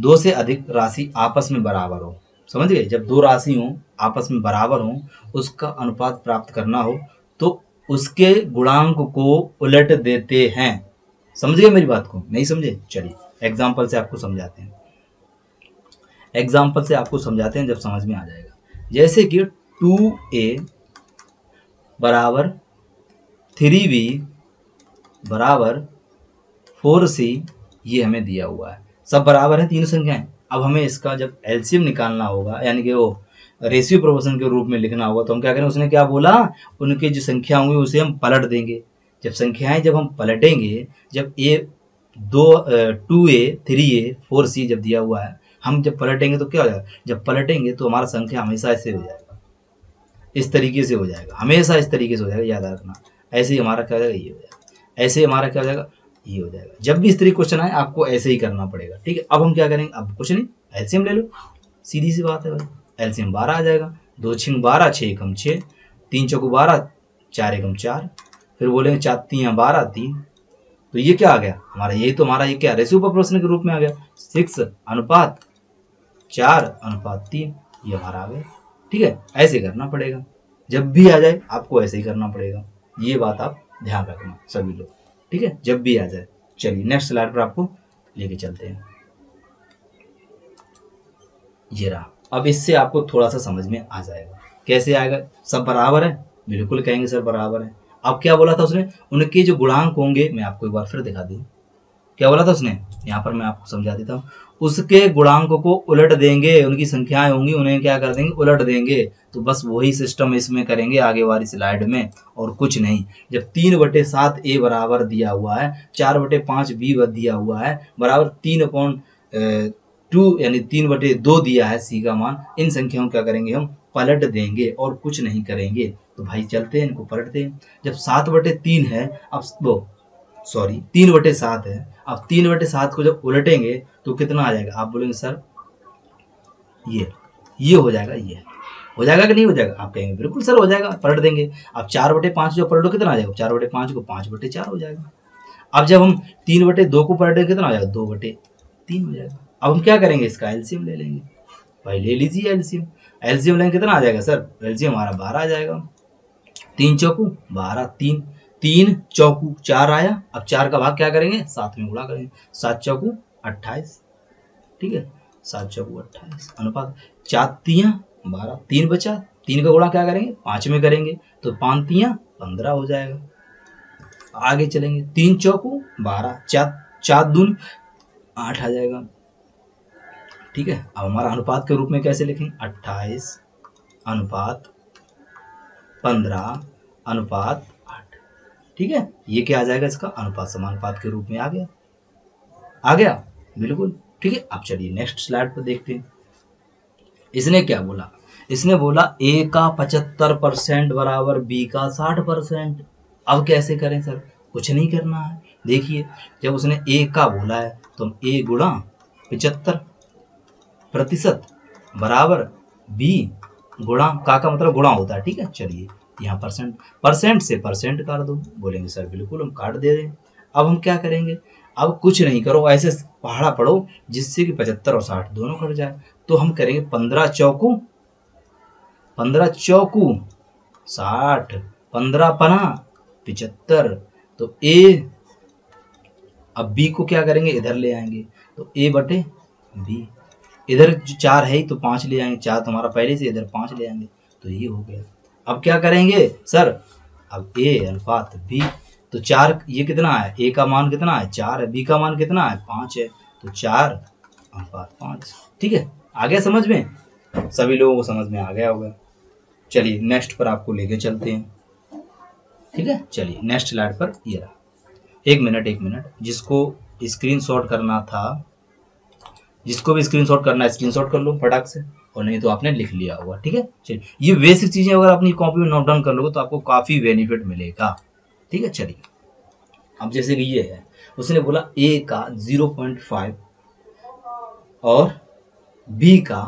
2 से अधिक राशि आपस में बराबर हो, समझ गए, जब 2 राशि हों आपस में बराबर हों उसका अनुपात प्राप्त करना हो तो उसके गुणांक को उलट देते हैं। समझ गए मेरी बात को, नहीं समझे? चलिए एग्जाम्पल से आपको समझाते हैं, एग्जाम्पल से आपको समझाते हैं, जब समझ में आ जाएगा। जैसे कि 2a = 3b = 4c, ये हमें दिया हुआ है, सब बराबर है तीनों संख्याएं। अब हमें इसका जब एलसीएम निकालना होगा, यानी कि वो रेशियो प्रोपोर्शन के रूप में लिखना होगा, तो हम क्या करें, उसने क्या बोला, उनके जो संख्या होंगी उसे हम पलट देंगे। जब संख्याएं जब हम पलटेंगे, जब 2a 3a 4c जब दिया हुआ है, हम जब पलटेंगे तो क्या हो जाएगा, जब पलटेंगे तो हमारा संख्या हमेशा ऐसे हो जाएगा, इस तरीके से हो जाएगा, हमेशा इस तरीके से हो जाएगा, याद रखना। ऐसे ही हमारा क्या हो जाएगा, ये हो जाएगा, ऐसे ही हमारा क्या हो जाएगा, ये हो जाएगा। जब भी इस तरीके क्वेश्चन आए आपको ऐसे ही करना पड़ेगा। ठीक है, अब हम क्या करेंगे, अब कुछ नहीं, एलसीएम ले लो, सीधी सी बात है भाई, एलसीएम 12 आ जाएगा। 2×6 = 12, 6×1 = 6, 3×4 = 12, 4×1 = 4, फिर बोलेंगे 4×3 = 12 3। तो ये क्या आ गया हमारा, यही तो हमारा ये क्या रेशियो प्रोपोर्शन के रूप में आ गया, 6:4:3 ये हमारा आ गया। ठीक है, ऐसे करना पड़ेगा, जब भी आ जाए आपको ऐसे ही करना पड़ेगा, ये बात आप ध्यान रखना सभी लोग। ठीक है, जब भी आ जाए। चलिए नेक्स्ट स्लाइड पर आपको लेके चलते हैं। ये रहा, अब इससे आपको थोड़ा सा समझ में आ जाएगा। कैसे आएगा? सब बराबर है? बिल्कुल कहेंगे सर बराबर है। अब क्या बोला था उसने, उनके जो गुणांक होंगे, मैं आपको एक बार फिर दिखा दूँ क्या बोला था उसने, यहाँ पर मैं आपको समझा देता हूँ। उसके गुणांकों को उलट देंगे, उनकी संख्याएं होंगी उन्हें क्या कर देंगे, उलट देंगे। तो बस वही सिस्टम इसमें करेंगे आगे वाली स्लाइड में, और कुछ नहीं। जब 3/7 ए बराबर दिया हुआ है, 4/5 बी दिया हुआ है, बराबर 3/2 यानी 3/2 दिया है सी का मान, इन संख्याओं क्या करेंगे हम पलट देंगे और कुछ नहीं करेंगे। तो भाई चलते हैं इनको पलटते हैं। जब 7/3 है, अब वो सॉरी 3/7 है, अब 3/7 को जब उलटेंगे तो कितना आ जाएगा? आप बोलेंगे सर ये हो जाएगा, ये हो जाएगा कि नहीं हो जाएगा? आप कहेंगे बिल्कुल सर हो जाएगा, पलट देंगे। अब 4/5 जो पलटो कितना आ जाएगा? 4/5 को 5/4 हो जाएगा। अब जब हम 3/2 को पलटेंगे कितना आ जाएगा? 2/3 हो जाएगा। अब हम क्या करेंगे, इसका एलसीएम ले लेंगे। भाई ले लीजिए एलसीएम, एलसीएम लेंगे कितना आ जाएगा सर? एलसीएम हमारा 12 आ जाएगा। 3 चौकू 12, 3 चौकू 4 आया। अब 4 का भाग क्या करेंगे, 7 में गुणा करेंगे। 7 चौकू 28, ठीक है, 7 चौकू 28 अनुपात 4 तिया 12, 3 बचा, 3 का गुणा क्या करेंगे 5 में करेंगे, तो 5 तिया 15 हो जाएगा। आगे चलेंगे, 3 चौकू 12, 4 दूनी 8 आ जाएगा, ठीक है। अब हमारा अनुपात के रूप में कैसे लिखेंगे, 28:15:8, ठीक है। ये क्या आ जाएगा, इसका अनुपात समानुपात के रूप में आ गया, आ गया बिल्कुल, ठीक है। अब चलिए नेक्स्ट स्लाइड पर देखते हैं। इसने क्या बोला, इसने बोला ए का 75% बराबर बी का 60%। अब कैसे करें सर, कुछ नहीं करना है। देखिए जब उसने ए का बोला है तो हम ए गुणा 75% बराबर बी गुणा, का मतलब गुणा होता है, ठीक है। चलिए यहाँ परसेंट से परसेंट काट दो। बोलेंगे सर बिल्कुल हम काट दे रहे। अब हम क्या करेंगे, अब कुछ नहीं करो, ऐसे पहाड़ा पढ़ो जिससे कि 75 और 60 दोनों कट जाए। तो हम करेंगे 15 चौकू 60, 15 पना 75। तो ए, अब बी को क्या करेंगे इधर ले आएंगे, तो A/B, इधर 4 है ही तो 5 ले आएंगे, 4 तुम्हारा पहले से, इधर 5 ले आएंगे, तो ये हो गया। अब क्या करेंगे सर, अब ए अनुपात बी, तो 4, ये कितना है, ए का मान कितना है 4 है, बी का मान कितना है 5 है, तो 4:5, ठीक है। आ गया समझ में, सभी लोगों को समझ में आ गया होगा। चलिए नेक्स्ट पर आपको लेके चलते हैं, ठीक है। चलिए नेक्स्ट स्लाइड पर, ये रहा। एक मिनट, जिसको स्क्रीनशॉट करना था, जिसको भी स्क्रीनशॉट करना है स्क्रीनशॉट कर लो फटाक से, और नहीं तो आपने लिख लिया होगा, ठीक है। चलिए ये बेसिक चीजें अगर अपनी कॉपी में नोट डाउन कर लोगे तो आपको काफी बेनिफिट मिलेगा, ठीक है। चलिए अब जैसे कि ये है, उसने बोला ए का 0.5 और बी का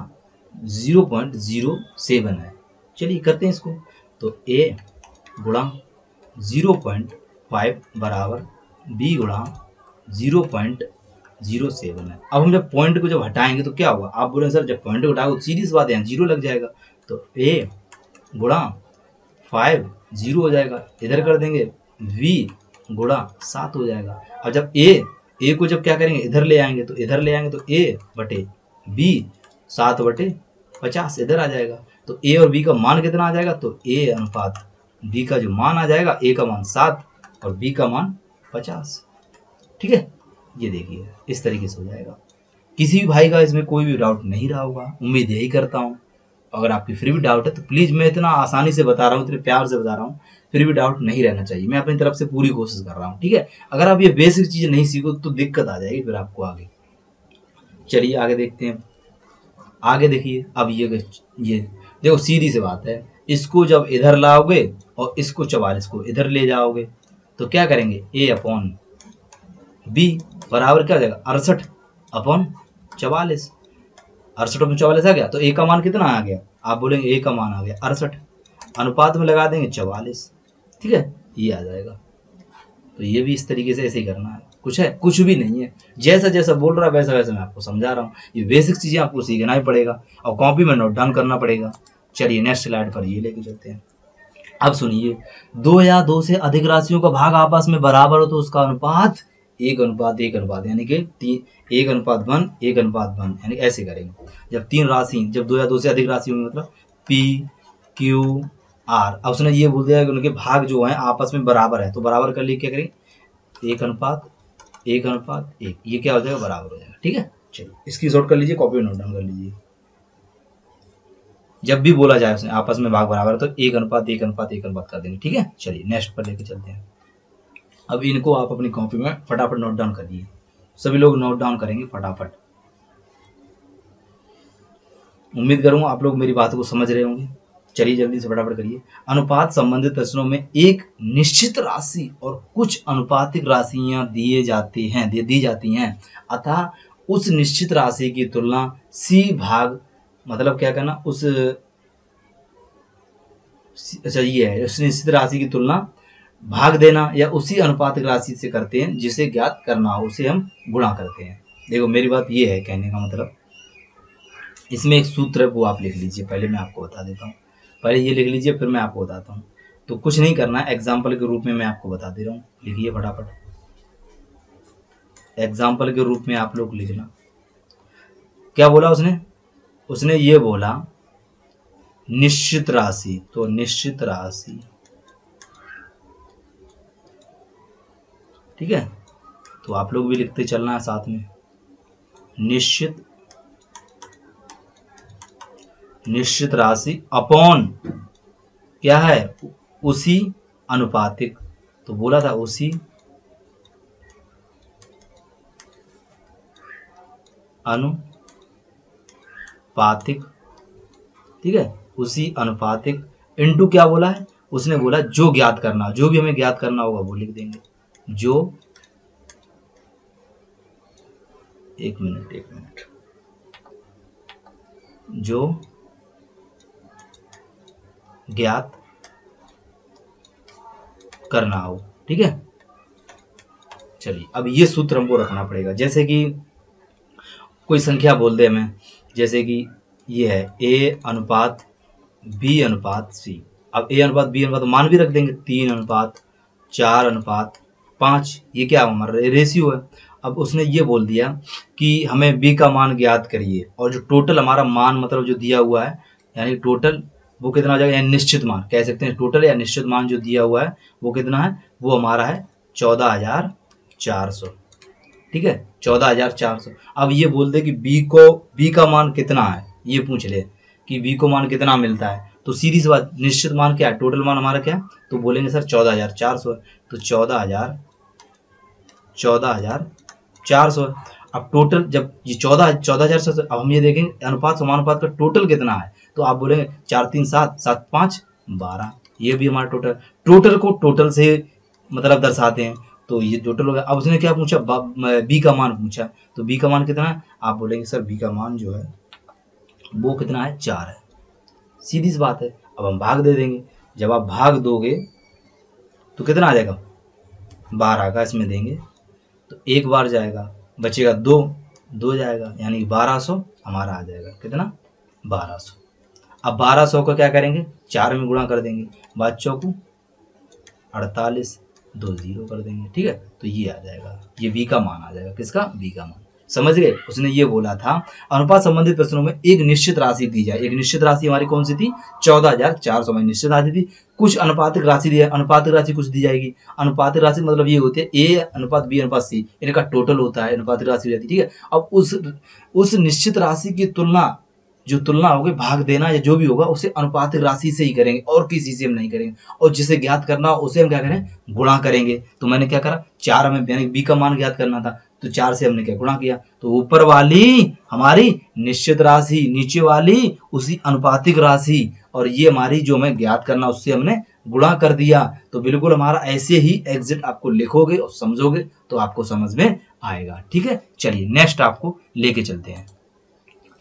0.07 है। चलिए करते हैं इसको, तो ए गुणा 0.5 बराबर बी गुणा 0.07 है। अब हम जब पॉइंट को जब हटाएंगे तो क्या होगा, आप बोले सर जब पॉइंट को हटाओगे तो सीरियस बात है जीरो लग जाएगा, तो ए गुणा 5 0 हो जाएगा, इधर कर देंगे v गुणा 7 हो जाएगा। और जब a को जब क्या करेंगे इधर ले आएंगे, तो इधर ले आएंगे तो a/b 7/50 इधर आ जाएगा। तो a और b का मान कितना आ जाएगा, तो a अनुपात b का जो मान आ जाएगा, a का मान 7 और b का मान 50, ठीक है। ये देखिए इस तरीके से हो जाएगा। किसी भी भाई का इसमें कोई भी डाउट नहीं रहा होगा, उम्मीद यही करता हूँ। अगर आपकी फिर भी डाउट है तो प्लीज़, मैं इतना आसानी से बता रहा हूँ, इतने प्यार से बता रहा हूँ, फिर भी डाउट नहीं रहना चाहिए। मैं अपनी तरफ से पूरी कोशिश कर रहा हूँ, ठीक है। अगर आप ये बेसिक चीज़ें नहीं सीखो तो दिक्कत आ जाएगी फिर आपको आगे। चलिए आगे देखते हैं, आगे देखिए। अब ये देखो सीधी सी बात है, इसको जब इधर लाओगे और इसको 44 को इधर ले जाओगे तो क्या करेंगे, A/B बराबर क्या हो जाएगा, 68/44। 68 में 44 आ गया, तो ए का मान कितना आ गया, आप बोलेंगे ए का मान आ गया 68, अनुपात में लगा देंगे 44, ठीक है, ये आ जाएगा। तो ये भी इस तरीके से ऐसे ही करना है, कुछ है कुछ भी नहीं है, जैसा जैसा बोल रहा है वैसा वैसा मैं आपको समझा रहा हूँ। ये बेसिक चीज़ें आपको सीखना ही पड़ेगा और कॉपी में नोट डाउन करना पड़ेगा। चलिए नेक्स्ट स्लाइड पर ये लेके चलते हैं। अब सुनिए, दो या दो से अधिक राशियों का भाग आपस में बराबर हो तो उसका अनुपात 1:1 यानी कि 1:1, 1:1 यानी ऐसे करेंगे। जब दो या दो से अधिक राशि होंगे मतलब PQR। अब उसने ये बोल दिया कि उनके भाग जो हैं आपस में बराबर है, तो बराबर कर लिए क्या करेंगे 1:1, ये क्या हो जाएगा बराबर हो जाएगा। ठीक है, चलिए इसकी शॉर्ट कर लीजिए, कॉपी नोट डाउन कर लीजिए। जब भी बोला जाए उसने आपस में भाग बराबर तो 1:1 कर देंगे। ठीक है, चलिए नेक्स्ट पर लेके चलते हैं। अब इनको आप अपनी कॉपी में फटाफट नोट डाउन करिए, सभी लोग नोट डाउन करेंगे फटाफट। उम्मीद करूंगा आप लोग मेरी बात को समझ रहे होंगे। चलिए जल्दी से फटाफट करिए। अनुपात संबंधित प्रश्नों में एक निश्चित राशि और कुछ अनुपातिक राशियां दी जाती हैं, अतः उस निश्चित राशि की तुलना सी भाग, मतलब क्या करना उस चाहिए है, उस निश्चित राशि की तुलना भाग देना या उसी अनुपातिक राशि से करते हैं जिसे ज्ञात करना हो, उसे हम गुणा करते हैं। देखो मेरी बात ये है, कहने का मतलब इसमें एक सूत्र है वो आप लिख लीजिए, पहले मैं आपको बता देता हूँ। पहले ये लिख लीजिए फिर मैं आपको बताता हूँ। तो कुछ नहीं करना, एग्जाम्पल के रूप में मैं आपको बता दे रहा हूँ, लिखिए फटाफट। एग्जाम्पल के रूप में आप लोग लिखना। क्या बोला उसने? उसने ये बोला निश्चित राशि, तो निश्चित राशि, ठीक है, तो आप लोग भी लिखते चलना है साथ में। निश्चित राशि अपॉन क्या है उसी अनुपातिक, तो बोला था उसी अनुपातिक, ठीक है, उसी अनुपातिक इंटू क्या बोला है उसने, बोला जो ज्ञात करना, जो भी हमें ज्ञात करना होगा वो लिख देंगे। जो एक मिनट जो ज्ञात करना हो, ठीक है। चलिए अब ये सूत्र हमको रखना पड़ेगा। जैसे कि कोई संख्या बोल दे हमें, जैसे कि ये है A⁻B⁻C। अब A⁻B⁻, तो मान भी रख देंगे 3:4:5, ये क्या हमारा रेशियो है। अब उसने ये बोल दिया कि हमें b का मान ज्ञात करिए, और जो टोटल हमारा मान मतलब जो दिया हुआ है यानी टोटल वो कितना हो जाएगा, यानी निश्चित मान कह सकते हैं, टोटल या निश्चित मान जो दिया हुआ है वो कितना है, वो हमारा है 14,400, ठीक है 14,400। अब ये बोल दे कि b का मान कितना है, ये पूछ ले कि b को मान कितना मिलता है, तो सीधी सी बात निश्चित मान क्या है, टोटल मान हमारा क्या है, तो बोलेंगे सर 14,400, तो 14,400। अब टोटल जब ये 14,400, अब हम ये देखेंगे अनुपात समानुपात का टोटल कितना है, तो आप बोलेंगे 4, 3, 7, 7, 5, 12, ये भी हमारा टोटल को टोटल से मतलब दर्शाते हैं, तो ये टोटल हो गया। अब उसने क्या पूछा, बी का मान पूछा, तो बी का मान कितना है, आप बोलेंगे सर बी का मान जो है वो कितना है 4 है, सीधी सी बात है। अब हम भाग दे देंगे, जब आप भाग दोगे तो कितना आ जाएगा 12 का इसमें देंगे, तो एक बार जाएगा, बचेगा 2 जाएगा, यानी 1200 हमारा आ जाएगा, कितना 1200। अब 1200 को क्या करेंगे 4 में गुणा कर देंगे, 2 को 48, 20 कर देंगे, ठीक है, तो ये आ जाएगा, ये बी का मान आ जाएगा, किसका बी का मान, समझ गए। उसने ये बोला था अनुपात संबंधित प्रश्नों में एक निश्चित राशि दी जाए, एक निश्चित राशि हमारी कौन सी थी 14,400 में निश्चित राशि थी, कुछ अनुपातिक राशि दी, अनुपातिक राशि कुछ दी जाएगी। अनुपातिक राशि मतलब ये होती है A⁻B⁻C, इनका टोटल होता है, अनुपातिक राशि रहती है, ठीक है। अब उस निश्चित राशि की तुलना, जो तुलना होगी भाग देना या जो भी होगा उसे अनुपातिक राशि से ही करेंगे और किसी से हम नहीं करेंगे, और जिसे ज्ञात करना हो उसे हम क्या करें गुणा करेंगे। तो मैंने क्या करा 4 हमें यानी बी का मान ज्ञात करना था, तो 4 से हमने क्या गुणा किया, तो ऊपर वाली हमारी निश्चित राशि, नीचे वाली उसी अनुपातिक राशि, और ये हमारी जो हमें ज्ञात करना उससे हमने गुणा कर दिया। तो बिल्कुल हमारा ऐसे ही एग्जिट आपको लिखोगे और समझोगे तो आपको समझ में आएगा, ठीक है। चलिए नेक्स्ट आपको लेके चलते हैं।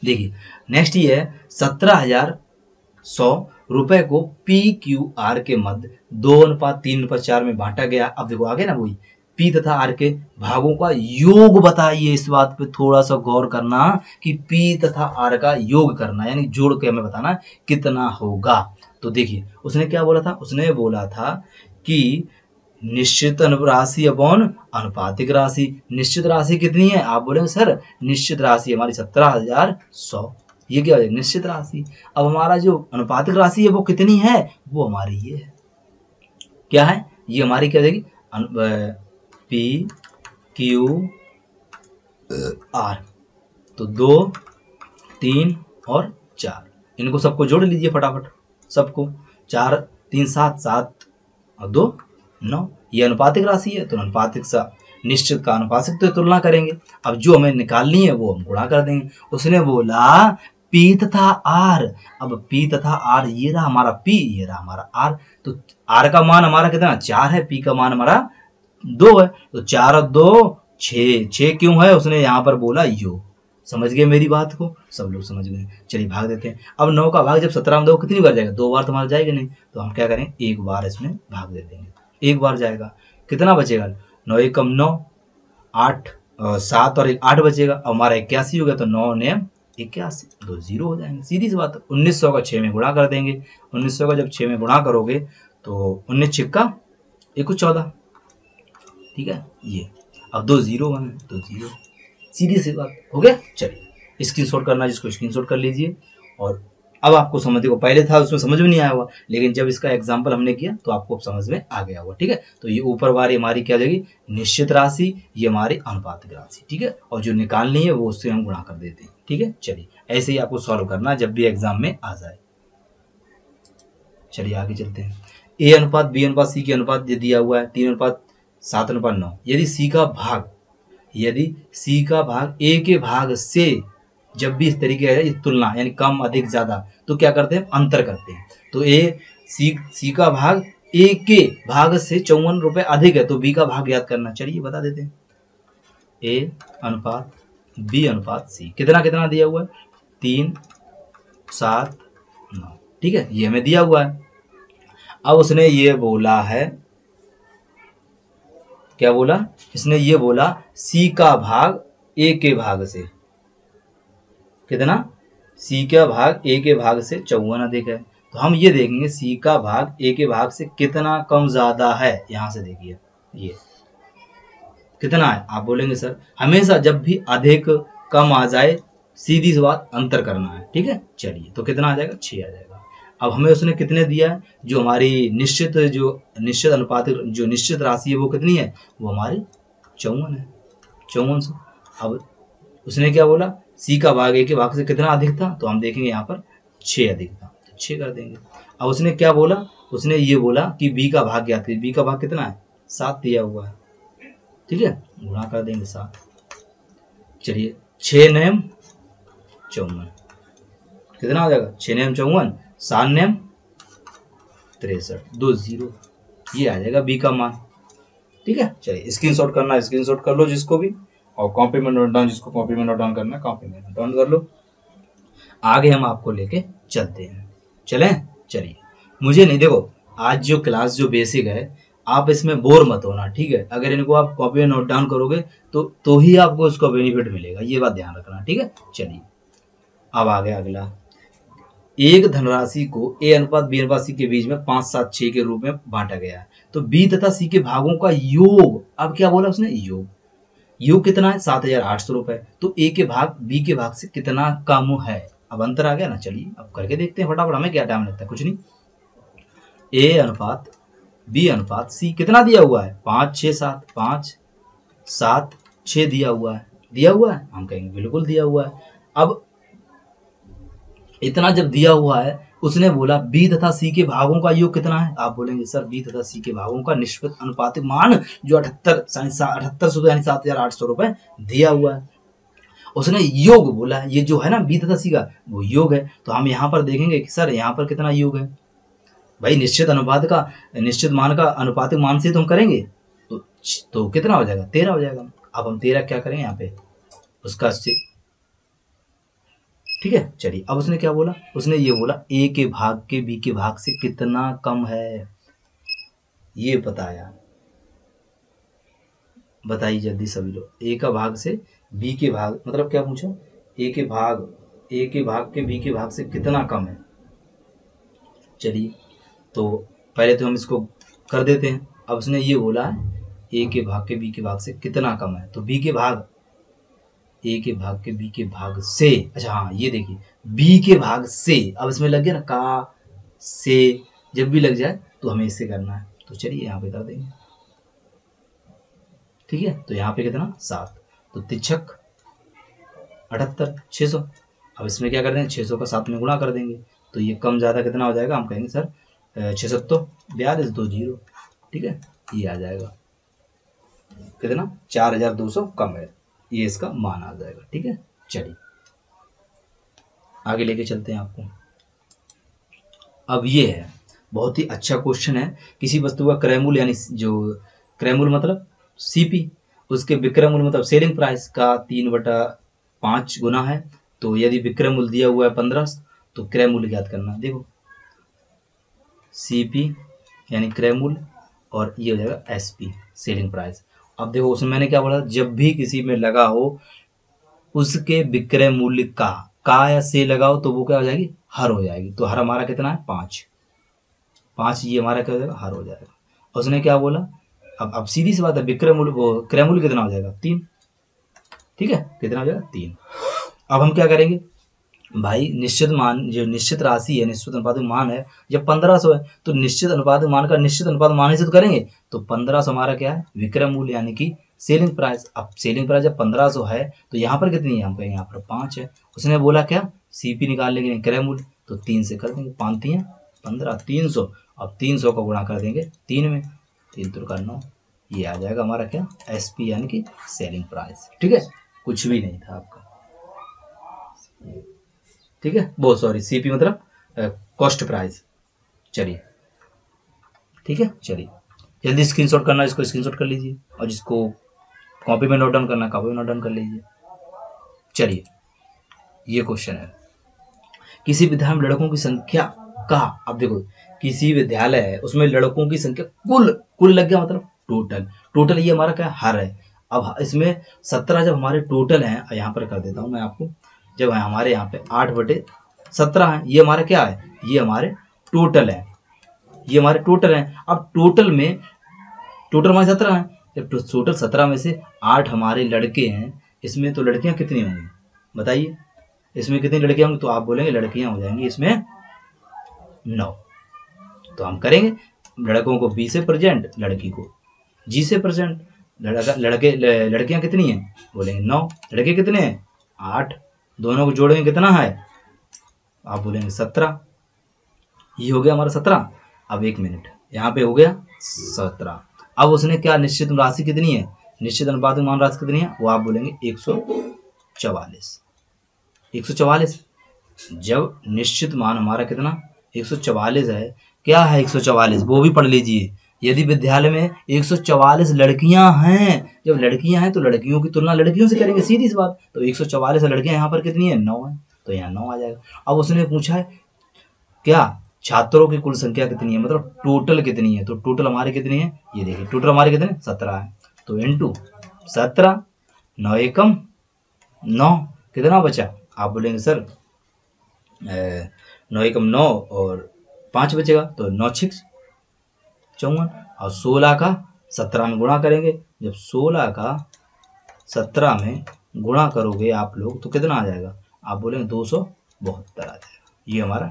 देखिए नेक्स्ट ये है 17,100 रुपए को PQR के मध्य 2:3:4 में बांटा गया। अब देखो आगे ना वही पी तथा आर के भागों का योग बताइए। इस बात पे थोड़ा सा गौर करना कि पी तथा आर का योग करना यानी जोड़ के हमें बताना कितना होगा। तो देखिए उसने क्या बोला था, उसने बोला था कि निश्चित राशि अपॉन अनुपातिक राशि। निश्चित राशि कितनी है? आप बोले सर निश्चित राशि हमारी 17,100, ये क्या हो जाएगी निश्चित राशि। अब हमारा जो अनुपातिक राशि है वो कितनी है, वो हमारी ये है, क्या है ये हमारी क्या हो जाएगी पी क्यू आर। तो 2, 3 और 4 इनको सबको जोड़ लीजिए फटाफट सबको। 4, 3, 7, 7 और 2, 9 ये अनुपातिक राशि है तो अनुपातिक सा निश्चित का अनुपातिक तो तुलना करेंगे। अब जो हमें निकालनी है वो हम गुणा कर देंगे। उसने बोला P तथा R, अब P तथा R ये रहा हमारा P ये रहा हमारा R, तो R का मान हमारा कितना 4 है, P का मान हमारा 2 है, तो 4 और 2, 6 क्यों है उसने यहाँ पर बोला योग। समझ गए मेरी बात को? सब लोग समझ गए। चलिए भाग देते हैं। अब 9 का भाग जब 17 में दो कितनी बार जाएगा, 2 बार तो हमारा जाएगा नहीं, तो हम क्या करें एक बार इसमें भाग दे देंगे, एक बार जाएगा कितना बचेगा 9 1 कम 9 8 7 और 8 बचेगा। अब हमारा 81 हो गया तो 9 ने 81 दो जीरो हो जाएंगे, सीधी सी बात है। 1900 का 6 में गुणा कर देंगे, 1900 का जब 6 में गुणा करोगे तो 19 6 का 1 14, ठीक है ये। अब 2 जीरो 1 2 जीरो, सीधी सी बात हो गया। चलिए स्क्रीनशॉट करना जिसको स्क्रीनशॉट कर लीजिए। और अब आपको समझ देखो पहले था उसमें समझ में नहीं आया हुआ, लेकिन जब इसका एग्जाम्पल हमने किया तो आपको समझ में आ गया हुआ, ठीक है। तो ये ऊपर वाली हमारी क्या हो जाएगी निश्चित राशि, ये हमारी अनुपातिक राशि, ठीक है। और जो निकालनी है वो उससे हम गुणा कर देते हैं, ठीक है। चलिए ऐसे ही आपको सॉल्व करना जब भी एग्जाम में आ जाए। चलिए आगे चलते हैं। ए अनुपात बी अनुपात सी के अनुपात ये दिया हुआ है 3 अनुपात 7 अनुपात 9। यदि सी का भाग ए के भाग से जब भी इस तरीके का तुलना यानी कम अधिक ज्यादा, तो क्या करते हैं अंतर करते हैं। तो ए सी का भाग ए के भाग से 54 रुपए अधिक है, तो बी का भाग याद करना। चलिए बता देते हैं ए अनुपात बी अनुपात सी कितना कितना दिया हुआ है 3 7 9, ठीक है ये हमें दिया हुआ है। अब उसने ये बोला है, क्या बोला इसने, ये बोला सी का भाग ए के भाग से कितना, सी का भाग ए के भाग से 54 अधिक है, तो हम ये देखेंगे सी का भाग ए के भाग से कितना कम ज्यादा है। यहाँ से देखिए ये कितना है, आप बोलेंगे सर हमेशा जब भी अधिक कम आ जाए सीधी सी बात अंतर करना है, ठीक है। चलिए तो कितना आ जाएगा 6 आ जाएगा। अब हमें उसने कितने दिया है, जो हमारी निश्चित अनुपातिक जो निश्चित राशि है वो कितनी है, वो हमारी 54 है, 54 सौ। अब उसने क्या बोला सी का भाग ए के भाग से कितना अधिक था, तो हम देखेंगे यहाँ पर 6 अधिक था, तो 6 कर देंगे। अब उसने क्या बोला, उसने ये बोला कि बी का भाग याद करिए, बी का भाग कितना है 7 दिया हुआ है, ठीक है गुणा कर देंगे 7। चलिए 6 ने 54 कितना हो जाएगा, 6 ने 54, 7 ने 63, 2 जीरो ये आ जाएगा बी का मान, ठीक है। चलिए स्क्रीनशॉट करना स्क्रीनशॉट कर लो जिसको भी, और कॉपी में नोट डाउन जिसको कॉपी में नोट डाउन करना है कॉपी में नोट डाउन कर लो। आगे हम आपको लेके चलते हैं, चलें। चलिए मुझे नहीं, देखो आज जो क्लास जो बेसिक है आप इसमें बोर मत होना, ठीक है। अगर इनको आप कॉपी में नोट डाउन करोगे तो ही आपको उसका बेनिफिट मिलेगा, ये बात ध्यान रखना, ठीक है। चलिए अब आ गया अगला, एक धनराशि को ए अनुपात बी अनुपात सी के बीच में 5 7 6 के रूप में बांटा गया है, तो बी तथा सी के भागों का योग। अब क्या बोला उसने योग, योग कितना है 7,800 रुपए, तो ए के भाग बी के भाग से कितना कम है। अब अंतर आ गया ना, चलिए अब करके देखते हैं फटाफट, हमें क्या टाइम लगता है कुछ नहीं। ए अनुपात बी अनुपात सी कितना दिया हुआ है 5 6 7 5 7 6 दिया हुआ है, दिया हुआ है हम कहेंगे बिल्कुल दिया हुआ है। अब इतना जब दिया हुआ है उसने बोला बी तथा सी के भागों का योग कितना है, आप बोलेंगे सर बी तथा सी के भागों का निश्चित अनुपातिक मान जो 7800 यानी 7,800 रुपए दिया हुआ है। उसने योग बोला है, ये जो है ना बी तथा सी का वो योग है, तो हम यहाँ पर देखेंगे कि सर यहाँ पर कितना योग है भाई, निश्चित अनुपात का निश्चित मान का अनुपातिक मान से तो हम करेंगे, तो कितना हो जाएगा 13 हो जाएगा। अब हम 13 क्या करेंगे यहाँ पे उसका, ठीक है। चलिए अब उसने क्या बोला, उसने ये बोला ए के भाग के बी के भाग से कितना कम है, ये बताया बताइए जल्दी सभी लोग। ए का भाग से बी के भाग मतलब क्या पूछा, ए के भाग के बी के भाग से कितना कम है, चलिए तो पहले तो हम इसको कर देते हैं। अब उसने ये बोला है ए के भाग के बी के भाग से कितना कम है, तो बी के भाग ए के भाग के बी के भाग से, अच्छा हाँ ये देखिए बी के भाग से, अब इसमें लग गया ना का से, जब भी लग जाए तो हमें इससे करना है। तो चलिए यहाँ पे कर देंगे, ठीक है। तो यहाँ पे कितना 7, तो 76 78 600। अब इसमें क्या कर देंगे 600 का 7 में गुणा कर देंगे, तो ये कम ज़्यादा कितना हो जाएगा, हम कहेंगे सर 672 42 20, ठीक है। ये आ जाएगा कितना 4200 कम है, ये इसका मान आ जाएगा, ठीक है। चलिए आगे लेके चलते हैं आपको। अब ये है बहुत ही अच्छा क्वेश्चन है, किसी वस्तु का क्रय मूल्य, यानी जो क्रय मूल्य मतलब सीपी, उसके विक्रय मूल्य मतलब सेलिंग प्राइस का 3/5 गुना है। तो यदि विक्रय मूल्य दिया हुआ है 15 तो क्रय मूल्य ज्ञात करना। देखो सीपी यानी क्रय मूल्य और ये हो जाएगा एसपी सेलिंग प्राइस। अब देखो उसमें मैंने क्या बोला, जब भी किसी में लगा हो उसके विक्रय मूल्य का या से लगाओ तो वो क्या हो जाएगी, हर हो जाएगी। तो हर हमारा कितना है 5 5, ये हमारा क्या हो जाएगा हर हो जाएगा। उसने क्या बोला, अब सीधी सी बात है विक्रय मूल्य वो क्रय मूल्य कितना हो जाएगा 3, ठीक है, कितना हो जाएगा 3। अब हम क्या करेंगे भाई, निश्चित मान जो निश्चित राशि है, निश्चित अनुपात मान है, जब 1500 है तो निश्चित अनुपात मान का निश्चित अनुपात मान से तो करेंगे, तो 1500 हमारा क्या है विक्रय मूल्य यानी कि सेलिंग प्राइस। अब सेलिंग प्राइस जब 1500 है तो यहाँ पर कितनी है, हम कहेंगे यहाँ पर 5 है। उसने बोला क्या सीपी निकाल लेंगे क्रय मूल्य, तो 3 से कर देंगे, 5 3 15 300। अब 300 का गुणा कर देंगे 3 में, 3 3 9, ये आ जाएगा हमारा क्या एसपी यानी कि सेलिंग प्राइस, ठीक है। कुछ भी नहीं था आपका, ठीक है, बहुत सॉरी सीपी मतलब कॉस्ट प्राइस। चलिए ठीक है, चलिए जल्दी स्क्रीनशॉट करना, इसको स्क्रीनशॉट कर लीजिए और जिसको कॉपी में नोट डाउन करना कॉपी में नोट डाउन कर लीजिए। चलिए ये क्वेश्चन है, किसी विद्यालय में लड़कों की संख्या का, अब देखो किसी विद्यालय है उसमें लड़कों की संख्या कुल लग गया मतलब टोटल, ये हमारा क्या हर है। अब इसमें 17 जब हमारे टोटल हैं, यहाँ पर कर देता हूँ मैं आपको, जब हमारे यहाँ पे 8/17 है, ये हमारा क्या है, ये हमारे टोटल है, ये हमारे टोटल है। अब टोटल में टोटल हमारे 17 है, टोटल 17 में से 8 हमारे लड़के हैं, इसमें तो लड़कियाँ कितनी होंगी बताइए, इसमें कितनी लड़कियाँ होंगी, तो आप बोलेंगे लड़कियाँ हो जाएंगी इसमें 9। तो हम करेंगे लड़कों को B से परसेंट, लड़की को G से परसेंट, लड़कियाँ कितनी हैं बोलेंगे 9, लड़के कितने हैं 8, दोनों को जोड़ेंगे कितना है आप बोलेंगे 17, ये हो गया हमारा 17। अब एक मिनट यहाँ पे हो गया 17। अब उसने क्या निश्चित राशि कितनी है, निश्चित अनुपात मान राशि कितनी है, वो आप बोलेंगे 144, 144। जब निश्चित मान हमारा कितना 144 है, क्या है 144, वो भी पढ़ लीजिए। यदि विद्यालय में 144 लड़कियां हैं, जब लड़कियां हैं तो लड़कियों की तुलना लड़कियों से करेंगे, सीधी सी बात। तो 144 लड़कियां यहाँ पर कितनी है 9 है, तो यहाँ 9 आ जाएगा। अब उसने पूछा है क्या छात्रों की कुल संख्या कितनी है, मतलब टोटल कितनी है, तो टोटल हमारे कितनी है, ये देखिए टोटल हमारे कितने 17 है, तो इंटू 17, 9 एकम 9, कितना बचा आप बोलेंगे सर 9 एकम 9 और 5 बचेगा, तो 9 6 54। और 16 का 17 में गुणा करेंगे, जब 16 का 17 में गुणा करोगे आप लोग तो कितना आ जाएगा, आप बोलेंगे 272 आ जाएगा, ये हमारा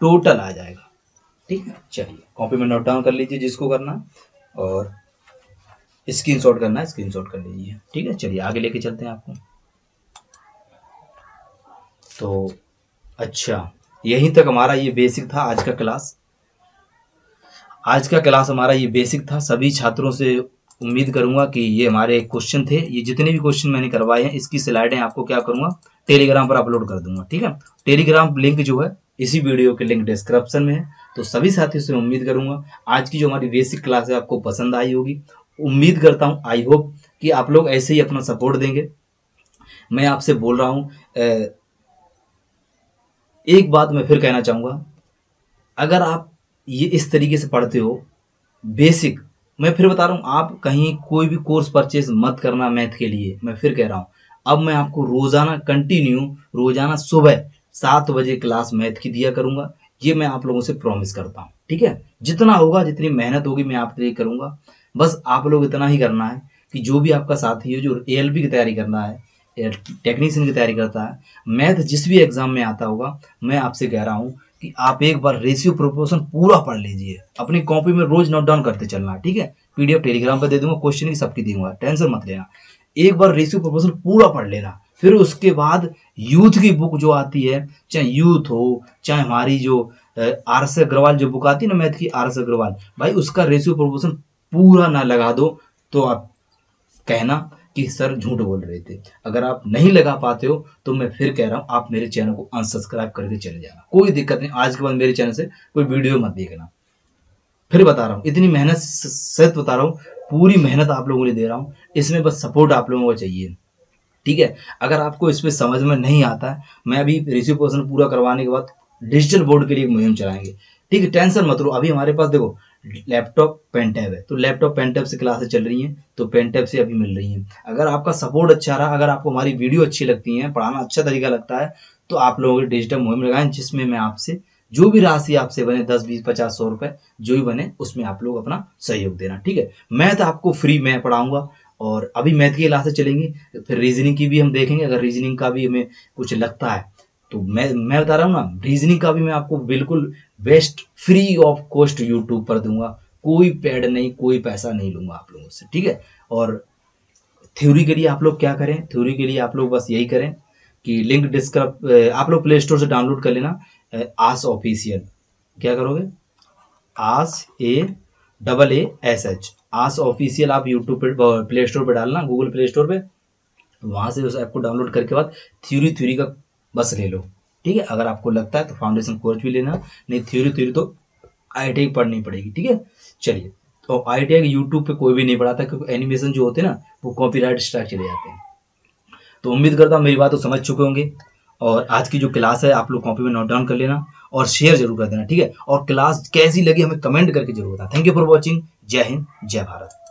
टोटल आ जाएगा, ठीक है। चलिए कॉपी में नोट डाउन कर लीजिए जिसको करना, और स्क्रीनशॉट करना है स्क्रीनशॉट कर लीजिए, ठीक है। चलिए आगे लेके चलते हैं आपको। तो अच्छा यहीं तक हमारा ये बेसिक था आज का क्लास, हमारा ये बेसिक था। सभी छात्रों से उम्मीद करूंगा कि ये हमारे क्वेश्चन थे, ये जितने भी क्वेश्चन मैंने करवाए हैं इसकी स्लाइडें आपको क्या करूंगा टेलीग्राम पर अपलोड कर दूंगा, ठीक है। टेलीग्राम लिंक जो है इसी वीडियो के लिंक डिस्क्रिप्शन में है। तो सभी साथियों से उम्मीद करूंगा आज की जो हमारी बेसिक क्लास है आपको पसंद आई होगी, उम्मीद करता हूँ, आई होप कि आप लोग ऐसे ही अपना सपोर्ट देंगे। मैं आपसे बोल रहा हूँ, एक बात मैं फिर कहना चाहूँगा, अगर आप ये इस तरीके से पढ़ते हो बेसिक, मैं फिर बता रहा हूँ, आप कहीं कोई भी कोर्स परचेज मत करना मैथ के लिए, मैं फिर कह रहा हूँ। अब मैं आपको रोज़ाना कंटिन्यू रोज़ाना सुबह 7 बजे क्लास मैथ की दिया करूँगा, ये मैं आप लोगों से प्रॉमिस करता हूँ। ठीक है, जितना होगा, जितनी मेहनत होगी मैं आपके लिए करूँगा। बस आप लोग इतना ही करना है कि जो भी आपका साथी है जो ALP की तैयारी करना है, टेक्नीशियन की तैयारी करता है, मैथ जिस भी एग्ज़ाम में आता होगा, मैं आपसे कह रहा हूँ कि आप एक बार रेशियो प्रोपोर्शन पूरा पढ़ लीजिए, अपनी कॉपी में रोज नोट डाउन करते चलना। ठीक है, PDF टेलीग्राम पर दे दूंगा, क्वेश्चन की सबकी दूंगा, टेंशन मत लेना। एक बार रेशियो प्रोपोर्शन पूरा पढ़ लेना, फिर उसके बाद यूथ की बुक जो आती है, चाहे यूथ हो, चाहे हमारी जो RS अग्रवाल जो बुक आती है ना मैथ की, RS अग्रवाल, भाई उसका रेशियो प्रोपोर्शन पूरा ना लगा दो तो आप कहना कि सर झूठ बोल रहे थे। अगर आप नहीं लगा पाते हो तो मैं फिर कह रहा हूँ आप मेरे चैनल को अनसब्सक्राइब करके चले जाना, कोई दिक्कत नहीं। आज के बाद मेरे चैनल से कोई वीडियो मत देखना, फिर बता रहा हूँ, इतनी मेहनत से बता रहा हूँ, पूरी मेहनत आप लोगों को दे रहा हूँ, इसमें बस सपोर्ट आप लोगों को चाहिए। ठीक है, अगर आपको इस पर समझ में नहीं आता है, मैं अभी रेशियो प्रोपोर्शन पूरा करवाने के बाद डिजिटल बोर्ड के लिए एक मुहिम चलाएंगे। ठीक है, टेंशन मत लो, अभी हमारे पास देखो लैपटॉप पेन टैब है, तो लैपटॉप पेन टैब से क्लासेस चल रही हैं, तो पेन टैब से अभी मिल रही हैं। अगर आपका सपोर्ट अच्छा रहा, अगर आपको हमारी वीडियो अच्छी लगती है, पढ़ाना अच्छा तरीका लगता है, तो आप लोगों की डिजिटल मुहिम लगाएं, जिसमें मैं आपसे जो भी राशि आपसे बने 10, 20, 50, 100 रुपये जो भी बने उसमें आप लोग अपना सहयोग देना। ठीक है, मैथ आपको फ्री मैं पढ़ाऊँगा और अभी मैथ की क्लासेस चलेंगी, फिर रीजनिंग की भी हम देखेंगे। अगर रीजनिंग का भी हमें कुछ लगता है तो मैं बता रहा हूँ ना, रीजनिंग का भी मैं आपको बिल्कुल best free of cost YouTube पर दूंगा, कोई पेड नहीं, कोई पैसा नहीं लूंगा आप लोगों से। ठीक है, और थ्योरी के लिए आप लोग क्या करें, थ्योरी के लिए आप लोग बस यही करें कि लिंक डिस्क्रिप्शन, आप लोग प्ले स्टोर से डाउनलोड कर लेना AASH ऑफिशियल, क्या करोगे AASH AASH ऑफिशियल, आप यूट्यूब पर प्ले स्टोर पर डालना, गूगल प्ले स्टोर पर, वहाँ से उस ऐप को डाउनलोड करके बाद थ्योरी का बस ले लो। ठीक है, अगर आपको लगता है तो फाउंडेशन कोर्स भी लेना, नहीं थ्योरी तो ITI पढ़नी पड़ेगी। ठीक है, चलिए, तो ITI के यूट्यूब पे कोई भी नहीं पढ़ाता, क्योंकि एनिमेशन जो होते हैं ना वो कॉपीराइट स्ट्राइक चले जाते हैं। तो उम्मीद करता हूँ मेरी बात तो समझ चुके होंगे, और आज की जो क्लास है आप लोग कॉपी में नोट डाउन कर लेना और शेयर जरूर कर देना। ठीक है, और क्लास कैसी लगी हमें कमेंट करके जरूर बताना। Thank you for watching. जय हिंद, जय भारत।